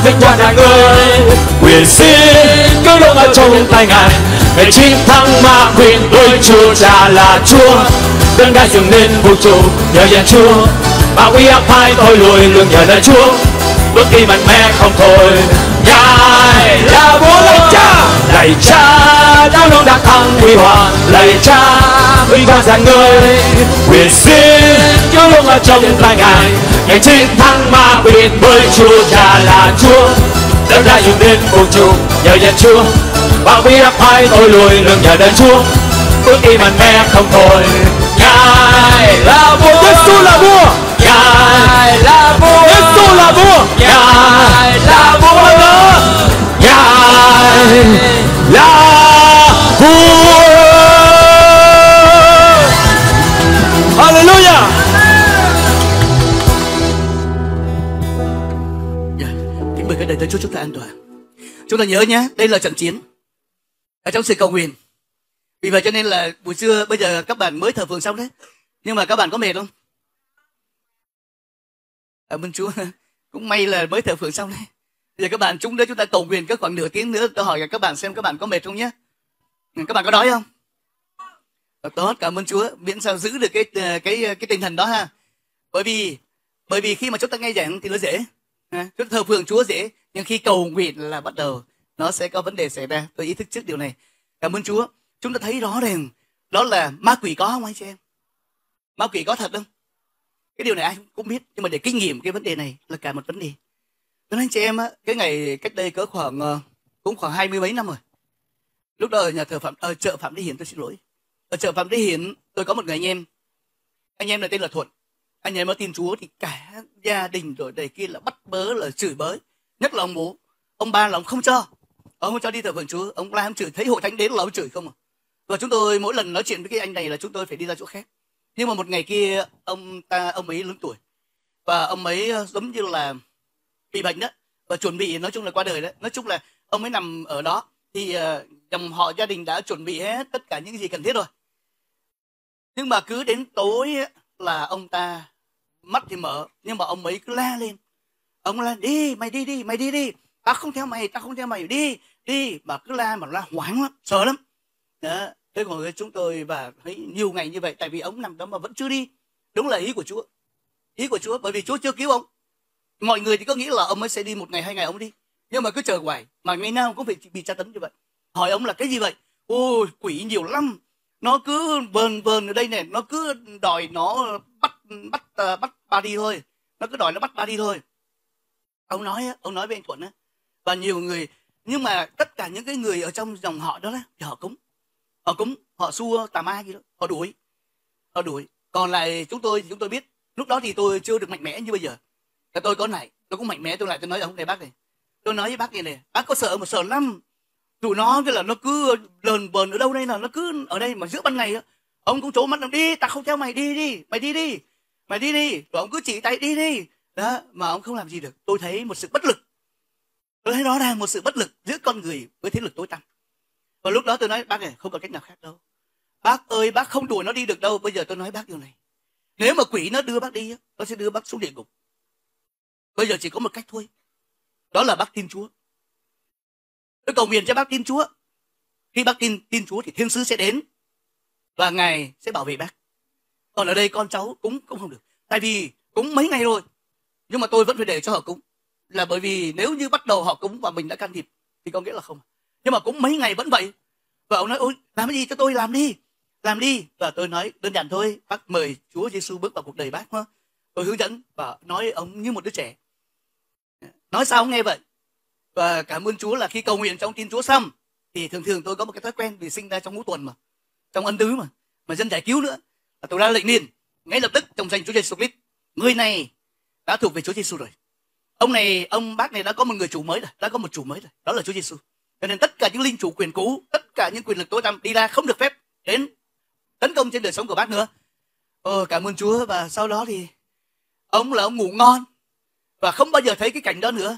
vinh quang là Ngươi. Quyền xin cứ luôn ở trong tay Ngài. Ngài chiến thắng ma quyền. Đôi Chúa Cha là Chúa, Đấng đã dựng nên vũ trụ nhờ danh Chúa. Bá quý ác phái thôi lùi lường nhờ nơi Chúa. Bước đi mạnh mẽ không thôi. Ngài là Vua. Lạy Cha, lạy Cha, Chúa luôn đắc thắng huy hoàng. Lạy Cha, vinh quang là Ngươi. Quyền xin Chúa luôn ở trong tay Ngài. Ngài chiến thắng ma quyền. Bởi Chúa Cha là Chúa, Đấng đã dựng nên vũ trụ nhờ danh Chúa. Bao quý áp phái tôi lùi lường nhờ đến Chúa. Bước đi mạnh mẽ không thôi. Ngài là Vua. Giê-xu là Vua. Ngài là Vua. Giê-xu là Vua. Ngài là Vua. Ngài là Vua. Hallelujah. Kính mời các đầy tới Chúa chúng ta an toàn. Chúng ta nhớ nhé, đây là trận chiến ở trong sự cầu nguyện. Vì vậy cho nên là buổi trưa bây giờ các bạn mới thờ phượng xong đấy, nhưng mà các bạn có mệt không? Ở bên Chúa cũng may là mới thờ phượng xong đấy. Bây giờ các bạn chúng đấy chúng ta cầu nguyện các khoảng nửa tiếng nữa. Tôi hỏi các bạn xem các bạn có mệt không nhé. Các bạn có đói không? Tốt, cảm ơn Chúa, miễn sao giữ được cái tinh thần đó ha. Bởi vì khi mà chúng ta nghe giảng thì nó dễ, chúng ta thờ phượng Chúa dễ, nhưng khi cầu nguyện là bắt đầu nó sẽ có vấn đề xảy ra. Tôi ý thức trước điều này. Cảm ơn Chúa. Chúng ta thấy rõ ràng đó là ma quỷ có không anh chị em? Ma quỷ có thật không? Cái điều này ai cũng biết, nhưng mà để kinh nghiệm cái vấn đề này là cả một vấn đề. Nên anh chị em á, cái ngày cách đây cỡ khoảng 20 mấy năm rồi. Lúc đó ở nhà thờ chợ Phạm Thế Hiển, tôi xin lỗi. Ở chợ Phạm Thế Hiển tôi có một người anh em này tên là Thuận. Anh em mới tin Chúa thì cả gia đình rồi đầy kia là bắt bớ, là chửi bới, nhất là ông bố. Ông ba là ông không cho đi thờ phượng Chúa. Ông la ông chửi, thấy hội thánh đến là ông chửi không à. Và chúng tôi mỗi lần nói chuyện với cái anh này là chúng tôi phải đi ra chỗ khác. Nhưng mà một ngày kia ông ấy lớn tuổi và ông ấy giống như là bị bệnh đó và chuẩn bị nói chung là qua đời đó. Nói chung là ông ấy nằm ở đó thì dòng họ gia đình đã chuẩn bị hết tất cả những gì cần thiết rồi. Nhưng mà cứ đến tối là ông ta mắt thì mở, nhưng mà ông ấy cứ la lên. Ông la đi, mày đi, ta không theo mày, đi. Mà cứ la hoảng lắm, sợ lắm. Đó, thế còn chúng tôi và thấy nhiều ngày như vậy, tại vì ông nằm đó mà vẫn chưa đi. Đúng là ý của Chúa. Ý của Chúa, bởi vì Chúa chưa cứu ông. Mọi người thì có nghĩ là ông ấy sẽ đi một ngày hai ngày ông đi. Nhưng mà cứ chờ hoài, mà ngày nào cũng phải bị tra tấn như vậy. Hỏi ông là cái gì vậy? Ôi, quỷ nhiều lắm. Nó cứ vờn ở đây nè, nó cứ đòi nó bắt ba đi thôi. Nó cứ đòi nó bắt ba đi thôi. Ông nói với anh Thuận á. Và nhiều người, nhưng mà tất cả những cái người ở trong dòng họ đó thì họ cúng, họ xua tà ma gì đó, họ đuổi. Còn lại chúng tôi thì chúng tôi biết, lúc đó thì tôi chưa được mạnh mẽ như bây giờ. Thế tôi có này, tôi cũng mạnh mẽ, tôi lại tôi nói ông này bác này. Tôi nói với bác này này, bác có sợ mà sợ lắm. Tụi nó cái là nó cứ lờn bờn ở đâu đây là nó cứ ở đây mà giữa ban ngày đó. Ông cũng trố mắt ông đi, ta không theo mày đi đi, mày đi đi. Mày đi đi, rồi ông cứ chỉ tay đi đi. Đó, mà ông không làm gì được. Tôi thấy một sự bất lực. Tôi thấy đó là một sự bất lực giữa con người với thế lực tối tăm. Và lúc đó tôi nói bác này không có cách nào khác đâu. Bác ơi, bác không đuổi nó đi được đâu. Bây giờ tôi nói bác điều này. Nếu mà quỷ nó đưa bác đi, nó sẽ đưa bác xuống địa ngục. Bây giờ chỉ có một cách thôi. Đó là bác tin Chúa. Tôi cầu nguyện cho bác tin Chúa. Khi bác tin Chúa thì Thiên Sứ sẽ đến. Và Ngài sẽ bảo vệ bác. Còn ở đây con cháu cũng không được. Tại vì cũng mấy ngày rồi. Nhưng mà tôi vẫn phải để cho họ cúng. Là bởi vì nếu như bắt đầu họ cúng và mình đã can thiệp thì có nghĩa là không. Nhưng mà cũng mấy ngày vẫn vậy. Và ông nói ôi làm cái gì cho tôi làm đi. Làm đi. Và tôi nói đơn giản thôi. Bác mời Chúa Giêsu bước vào cuộc đời bác. Hả? Tôi hướng dẫn và nói ông như một đứa trẻ. Nói sao ông nghe vậy. Và cảm ơn Chúa là khi cầu nguyện trong tin Chúa xong thì thường tôi có một cái thói quen, vì sinh ra trong ngũ tuần mà, trong ân tứ mà dân giải cứu nữa, là tôi ra lệnh liền ngay lập tức trong danh Chúa Giêsu Christ, người này đã thuộc về Chúa Giêsu rồi, ông bác này đã có một người chủ mới rồi, đó là Chúa Giêsu. Cho nên tất cả những linh chủ quyền cũ, tất cả những quyền lực tối tăm đi ra không được phép đến tấn công trên đời sống của bác nữa. Cảm ơn Chúa. Và sau đó thì ông ngủ ngon và không bao giờ thấy cái cảnh đó nữa.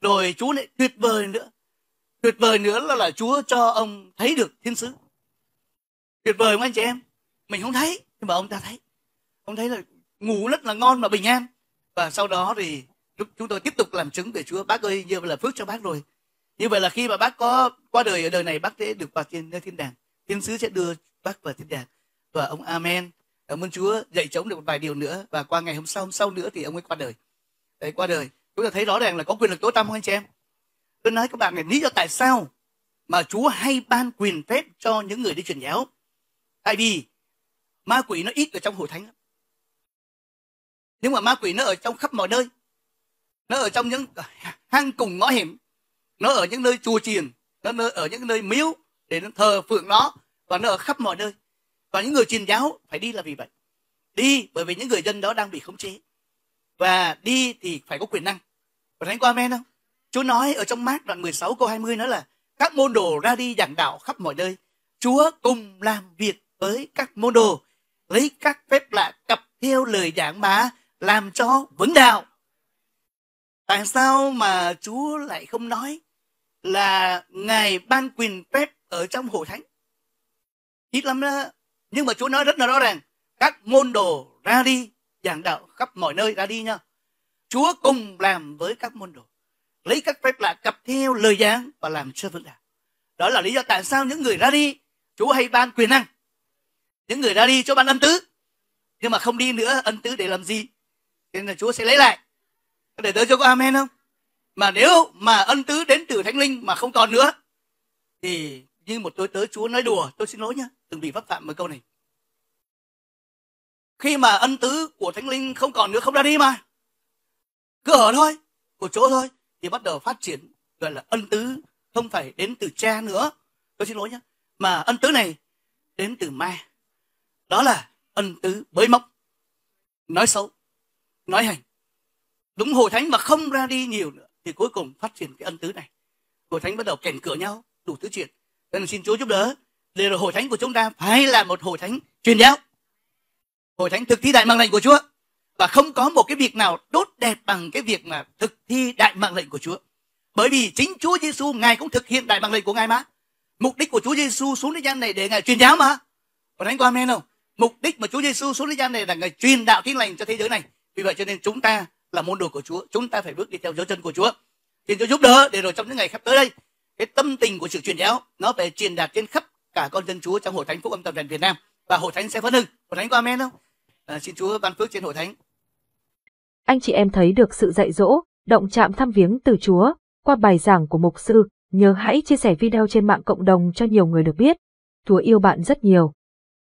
Rồi Chúa lại tuyệt vời nữa là Chúa cho ông thấy được Thiên Sứ. Tuyệt vời không anh chị em? Mình không thấy, nhưng mà ông ta thấy. Ông thấy là ngủ rất là ngon và bình an. Và sau đó thì chúng tôi tiếp tục làm chứng về Chúa. Bác ơi, như vậy là phước cho bác rồi. Như vậy là khi mà bác có qua đời, ở đời này bác sẽ được vào nơi thiên đàng. Thiên Sứ sẽ đưa bác vào thiên đàng. Và ông amen. Cảm ơn Chúa dạy cho ông được một vài điều nữa. Và qua ngày hôm sau nữa thì ông ấy qua đời. Đấy, qua đời. Chúng ta thấy rõ ràng là có quyền lực tối tăm không anh chị em? Tôi nói các bạn này, lý do tại sao mà Chúa hay ban quyền phép cho những người đi truyền giáo? Tại vì ma quỷ nó ít ở trong hội thánh. Nhưng mà ma quỷ nó ở trong khắp mọi nơi. Nó ở trong những hang cùng ngõ hẻm. Nó ở những nơi chùa chiền. Nó ở những nơi miếu để nó thờ phượng nó. Và nó ở khắp mọi nơi. Và những người truyền giáo phải đi là vì vậy. Đi bởi vì những người dân đó đang bị khống chế. Và đi thì phải có quyền năng. Và thánh có amen không? Chúa nói ở trong Mác đoạn 16 câu 20 nói là các môn đồ ra đi giảng đạo khắp mọi nơi. Chúa cùng làm việc với các môn đồ, lấy các phép lạ cặp theo lời giảng mà làm cho vững đạo. Tại sao mà Chúa lại không nói là Ngài ban quyền phép ở trong hội thánh? Ít lắm đó. Nhưng mà Chúa nói rất là rõ ràng. Các môn đồ ra đi giảng đạo khắp mọi nơi, ra đi nha. Chúa cùng làm với các môn đồ, lấy các phép lạ cặp theo lời giảng và làm cho vững đạo. Đó là lý do tại sao những người ra đi Chúa hay ban quyền năng. Những người ra đi Chúa ban ân tứ. Nhưng mà không đi nữa, ân tứ để làm gì? Nên là Chúa sẽ lấy lại. Để tới cho có amen không? Mà nếu mà ân tứ đến từ Thánh Linh mà không còn nữa thì như một tôi tới Chúa nói đùa. Tôi xin lỗi nhá, từng bị vấp phạm một câu này. Khi mà ân tứ của Thánh Linh không còn nữa, không ra đi mà cứ ở thôi, của chỗ thôi, thì bắt đầu phát triển gọi là ân tứ không phải đến từ Cha nữa. Tôi xin lỗi nhé. Mà ân tứ này đến từ ma. Đó là ân tứ bới móc, nói xấu, nói hành. Đúng hội thánh mà không ra đi nhiều nữa thì cuối cùng phát triển cái ân tứ này. Hội thánh bắt đầu kèn cửa nhau, đủ thứ chuyện. Nên xin Chúa giúp đỡ. Để rồi hội thánh của chúng ta phải là một hội thánh truyền giáo. Hội thánh thực thi đại mạng lệnh của Chúa. Và không có một cái việc nào đốt đẹp bằng cái việc mà thực thi đại mạng lệnh của Chúa. Bởi vì chính Chúa Giêsu Ngài cũng thực hiện đại mạng lệnh của Ngài mà. Mục đích của Chúa Giêsu xuống thế gian này để Ngài truyền giáo mà. Có thánh có amen không? Mục đích mà Chúa Giêsu xuống thế gian này là Ngài truyền đạo tin lành cho thế giới này. Vì vậy cho nên chúng ta là môn đồ của Chúa, chúng ta phải bước đi theo dấu chân của Chúa. Xin Chúa giúp đỡ để rồi trong những ngày sắp tới đây, cái tâm tình của sự truyền giáo nó phải truyền đạt trên khắp cả con dân Chúa trong Hội Thánh Phúc Âm Toàn Vẹn Việt Nam, và Hội Thánh sẽ phấn hưng. Hội Thánh có amen không? Xin Chúa ban phước trên Hội Thánh. Anh chị em thấy được sự dạy dỗ, động chạm thăm viếng từ Chúa qua bài giảng của mục sư, nhớ hãy chia sẻ video trên mạng cộng đồng cho nhiều người được biết. Chúa yêu bạn rất nhiều.